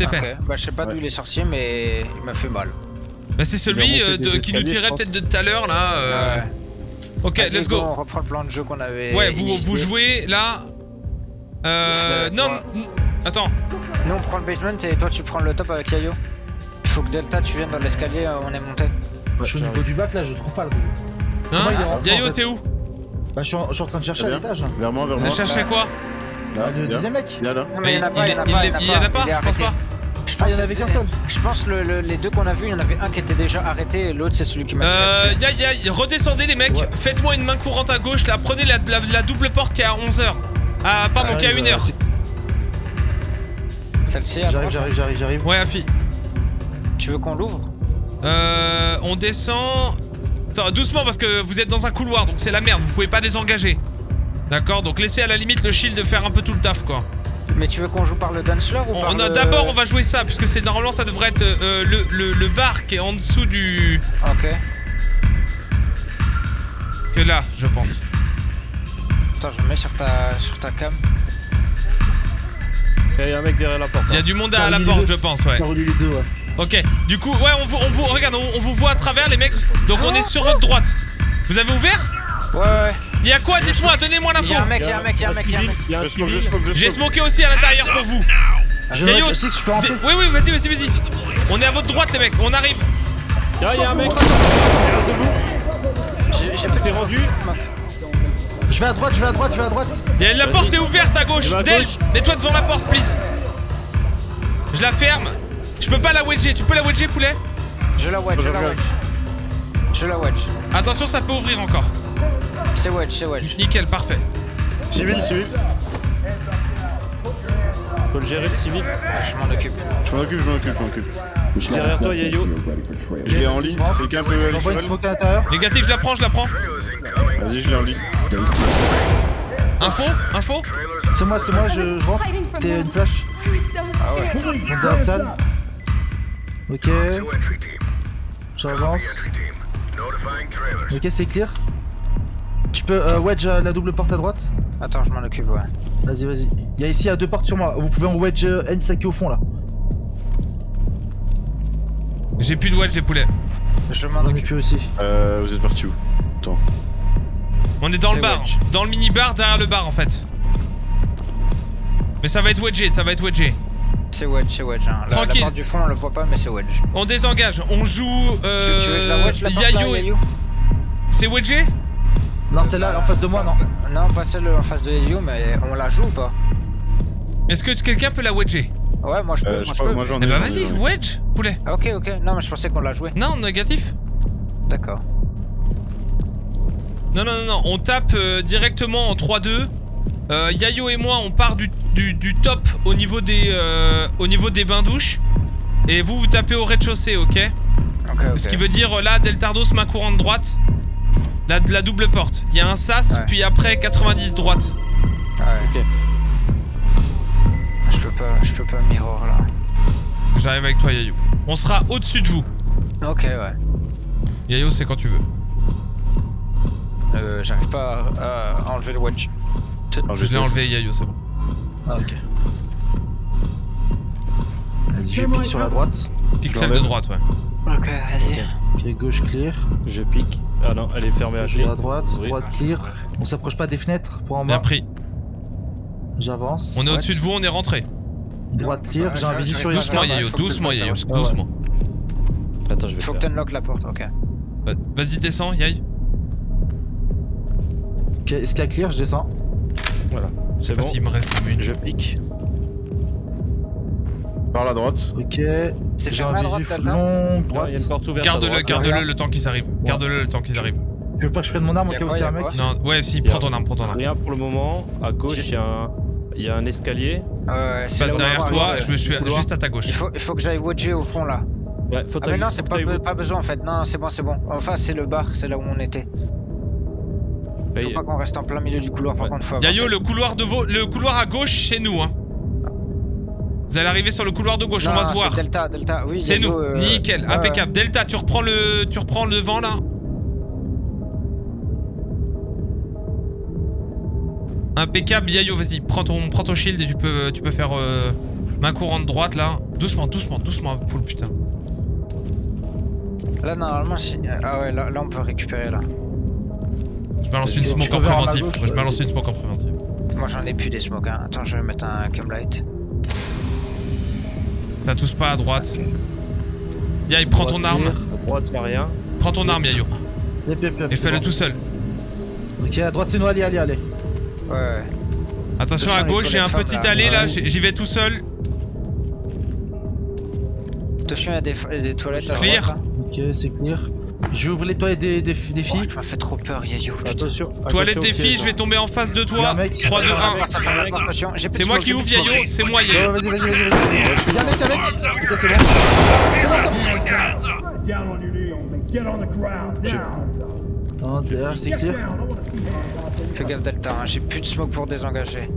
Okay. Bah je sais pas d'où il est sorti mais il m'a fait mal. Bah c'est celui qui nous tirait peut-être de tout à l'heure là. Ouais. Ok, let's go. On reprend le plan de jeu qu'on avait. Ouais, vous jouez là. Attends. Nous on prend le basement et toi tu prends le top avec Yayo. Il faut que Delta tu viennes dans l'escalier, on est monté. Bah, je suis au niveau du bac là, je trouve pas le bout. Hein? Yayo t'es où? Bah je suis en train de chercher à l'étage. Vers moi, vers moi. Cherchais quoi? Le deuxième mec. Il y en a pas, je pense pas. Je pense qu'il y en avait qu'un seul. Je pense que les deux qu'on a vus, il y en avait un qui était déjà arrêté et l'autre c'est celui qui m'a tiré. Redescendez les mecs, ouais. Faites-moi une main courante à gauche, là, prenez la double porte qui est à 11h. Ah, pardon, qui est à 1h. Celle-ci, j'arrive. Ouais, Afi. Tu veux qu'on l'ouvre? On descend. Attends, doucement parce que vous êtes dans un couloir donc c'est la merde, vous pouvez pas désengager. D'accord, donc laissez à la limite le shield de faire un peu tout le taf quoi. Mais tu veux qu'on joue par le dancefloor ou par le... D'abord on va jouer ça, puisque c'est normalement ça devrait être le bar qui est en dessous du... Ok. Que là, je pense. Attends, je me mets sur ta cam. Il y a un mec derrière la porte. Il y a du monde à la porte, je pense, ouais. Ça relie les deux, ouais. Ok, du coup, ouais, on vous voit à travers les mecs, donc on est sur votre droite. Vous avez ouvert? Ouais. Il y a quoi? Dites-moi, donnez-moi l'info. Y'a un mec. J'ai smoké aussi à l'intérieur pour vous. Yayo, oui, vas-y. On est à votre droite les mecs, on arrive. Y'a un mec. C'est rendu. Je vais à droite. Y'a la porte est ouverte à gauche. Del, mets-toi devant la porte, please. Je la ferme. Je peux pas la wedger, tu peux la wedger poulet? Je la wedge. Attention, ça peut ouvrir encore. C'est wedge. Nickel, parfait. Civil. Faut le gérer le civil. Ah, je m'en occupe. Je suis derrière toi, Yayo. Je l'ai en ligne. Quelqu'un peut aller sur le... Négatif, je la prends. Vas-y, je l'ai en ligne. Info. C'est moi, je rentre. T'es une flash. Ah ouais. On est dans la salle. Ok. J'avance. Ok, c'est clear. Tu peux wedge la double porte à droite? Attends, je m'en occupe, ouais. Vas-y. Il y a ici deux portes sur moi. Vous pouvez en wedge N saké au fond là. J'ai plus de wedge les poulets. Je m'en occupe aussi. Vous êtes parti où? Attends. On est dans le bar, wedge. Dans le mini bar derrière le bar en fait. Mais ça va être wedgé. C'est wedge. Hein. La porte du fond on le voit pas mais c'est wedge. On désengage, on joue. Tu veux que je la wedge, la porte, Yayo. C'est wedgé? Non, c'est là, en face de moi, non. Non, pas celle en face de Yayo, mais on la joue ou pas? Est-ce que quelqu'un peut la wedger? Ouais, moi je peux. Moi, j'en ai. Bah vas-y, wedge, poulet. Ah, ok. Non, mais je pensais qu'on l'a joué. Non, négatif. D'accord. Non, on tape directement en 3-2. Yayo et moi, on part du top au niveau des bains-douches. Et vous tapez au rez-de-chaussée, ok. Ce qui veut dire là, Deltardos, main courante droite. La double porte, il y a un sas, ouais. Puis après 90 droite. Ouais, ok. Je peux pas mirror là. J'arrive avec toi Yayo. On sera au-dessus de vous. Ok, ouais. Yayo, c'est quand tu veux. J'arrive pas à enlever le wedge. Je l'ai enlevé Yayo, c'est bon. Ah, ok. Vas-y, je pique sur la droite. Pique celle de droite, ouais. Ok, vas-y. Okay. Pied gauche clear. Je pique. Ah non, elle est fermée à clear. Droite clear. On s'approche pas des fenêtres pour en bas. Bien pris. J'avance. On est au-dessus de vous, on est rentré. Droite clear, j'ai un visu sur Yayo. Doucement Yayo. Attends, je vais... Faut que t'unlock la porte, ok. Vas-y, descends, Yayo. Ok, escalier clear, je descends. Voilà, c'est bon. S'il me reste une, je pique. Par la droite. Ok. C'est fermé à droite, t'as... Garde-le le temps qu'ils arrivent. Tu veux pas que je prenne mon arme au cas où c'est un mec? Non, ouais, si, prends ton arme. Rien pour le moment. À gauche, il y a un escalier. Je passe derrière toi, je me suis juste à ta gauche. Il faut que j'aille wedger au fond là. Ouais, faut... Ah, mais non, c'est pas besoin en fait. Non, c'est bon. Enfin, c'est le bar, c'est là où on était. Faut pas qu'on reste en plein milieu du couloir par contre. Yayo, le couloir à gauche, chez nous, hein. Vous allez arriver sur le couloir de gauche, on va se voir. Delta, oui. C'est nous, nickel, impeccable. Delta, tu reprends le devant là. Impeccable, Yayo, vas-y, prends ton shield et tu peux faire main courante droite là. Doucement, doucement, doucement, poule, putain. Là, normalement, si. Ah ouais, là on peut récupérer là. Je balance une smoke en préventif. Moi j'en ai plus des smokes, hein. Attends, je vais mettre un camlight. Ça tousse pas à droite. Yayo, prends ton arme. À droite, y'a rien. Prends ton arme, Yayo. Et fais-le tout seul. Ok, à droite, c'est nous, allez. Ouais. Attention à gauche, j'ai un petit allée là, j'y vais tout seul. Attention, il y a des toilettes à clear. Ok, c'est clear. J'ouvre les toilettes des filles. Oh, je me fais trop peur, Yayo. Attention. Toilette des filles, je vais tomber en face de toi. 3, 2, 1. C'est moi qui ouvre, Yayo, c'est moi, Yayo. Vas-y, vas-y, vas-y. Y'a un mec, c'est bon. C'est bon. Attends, derrière, c'est clear. Fais gaffe Delta, hein. J'ai plus de smoke pour désengager.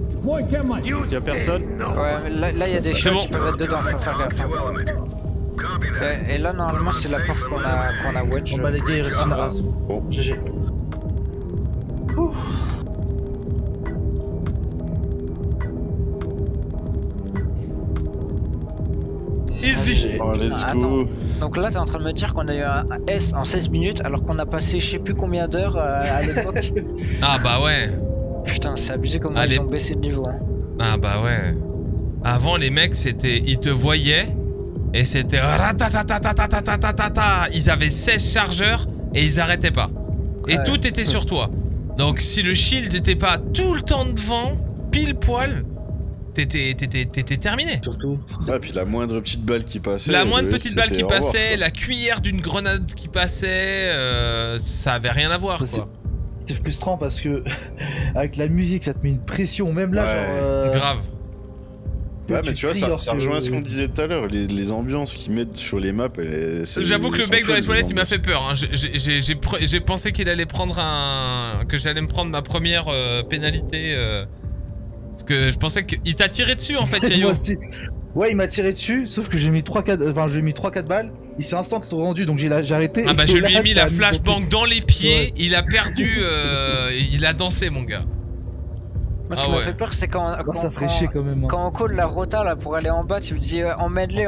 Y'a personne. Ouais, là y'a des shots qui peuvent être dedans, faut faire gaffe. Et là normalement c'est la porte qu'on a wedge. On va les gars, il reste une race. Bon, GG. Easy. Oh, let's go. Donc là t'es en train de me dire qu'on a eu un S en 16 minutes alors qu'on a passé je sais plus combien d'heures à l'époque. Ah bah ouais. Putain c'est abusé comment ils ont baissé de niveau hein. Ah bah ouais. Avant les mecs c'était, ils te voyaient et c'était ils avaient 16 chargeurs et ils arrêtaient pas. Et ouais, tout était sur toi. Donc si le shield n'était pas tout le temps devant, pile poil, t'étais terminé. Surtout. Ah, puis la moindre petite balle qui passait. La moindre petite balle qui passait, la cuillère d'une grenade qui passait, ça avait rien à voir quoi. C'était frustrant parce que avec la musique ça te met une pression, même là. Ouais. Genre, grave. Ouais, mais tu vois, ça rejoint à ce qu'on disait tout à l'heure, les ambiances qu'ils mettent sur les maps. J'avoue que le mec dans les toilettes il m'a fait peur. Hein. J'ai pensé qu'il allait prendre un. Que j'allais me prendre ma première pénalité. Parce que je pensais qu'il t'a tiré dessus en fait, Yayo. Ouais, il m'a tiré dessus, sauf que j'ai mis 3-4 balles. Il s'est instant rendu, donc j'ai arrêté. Ah bah je lui ai mis la flashbang dans les pieds. Ouais. Il a perdu, il a dansé, mon gars. Moi, ce qui m'a fait peur, c'est quand on colle la rota là, pour aller en bas, tu me dis emmène-les.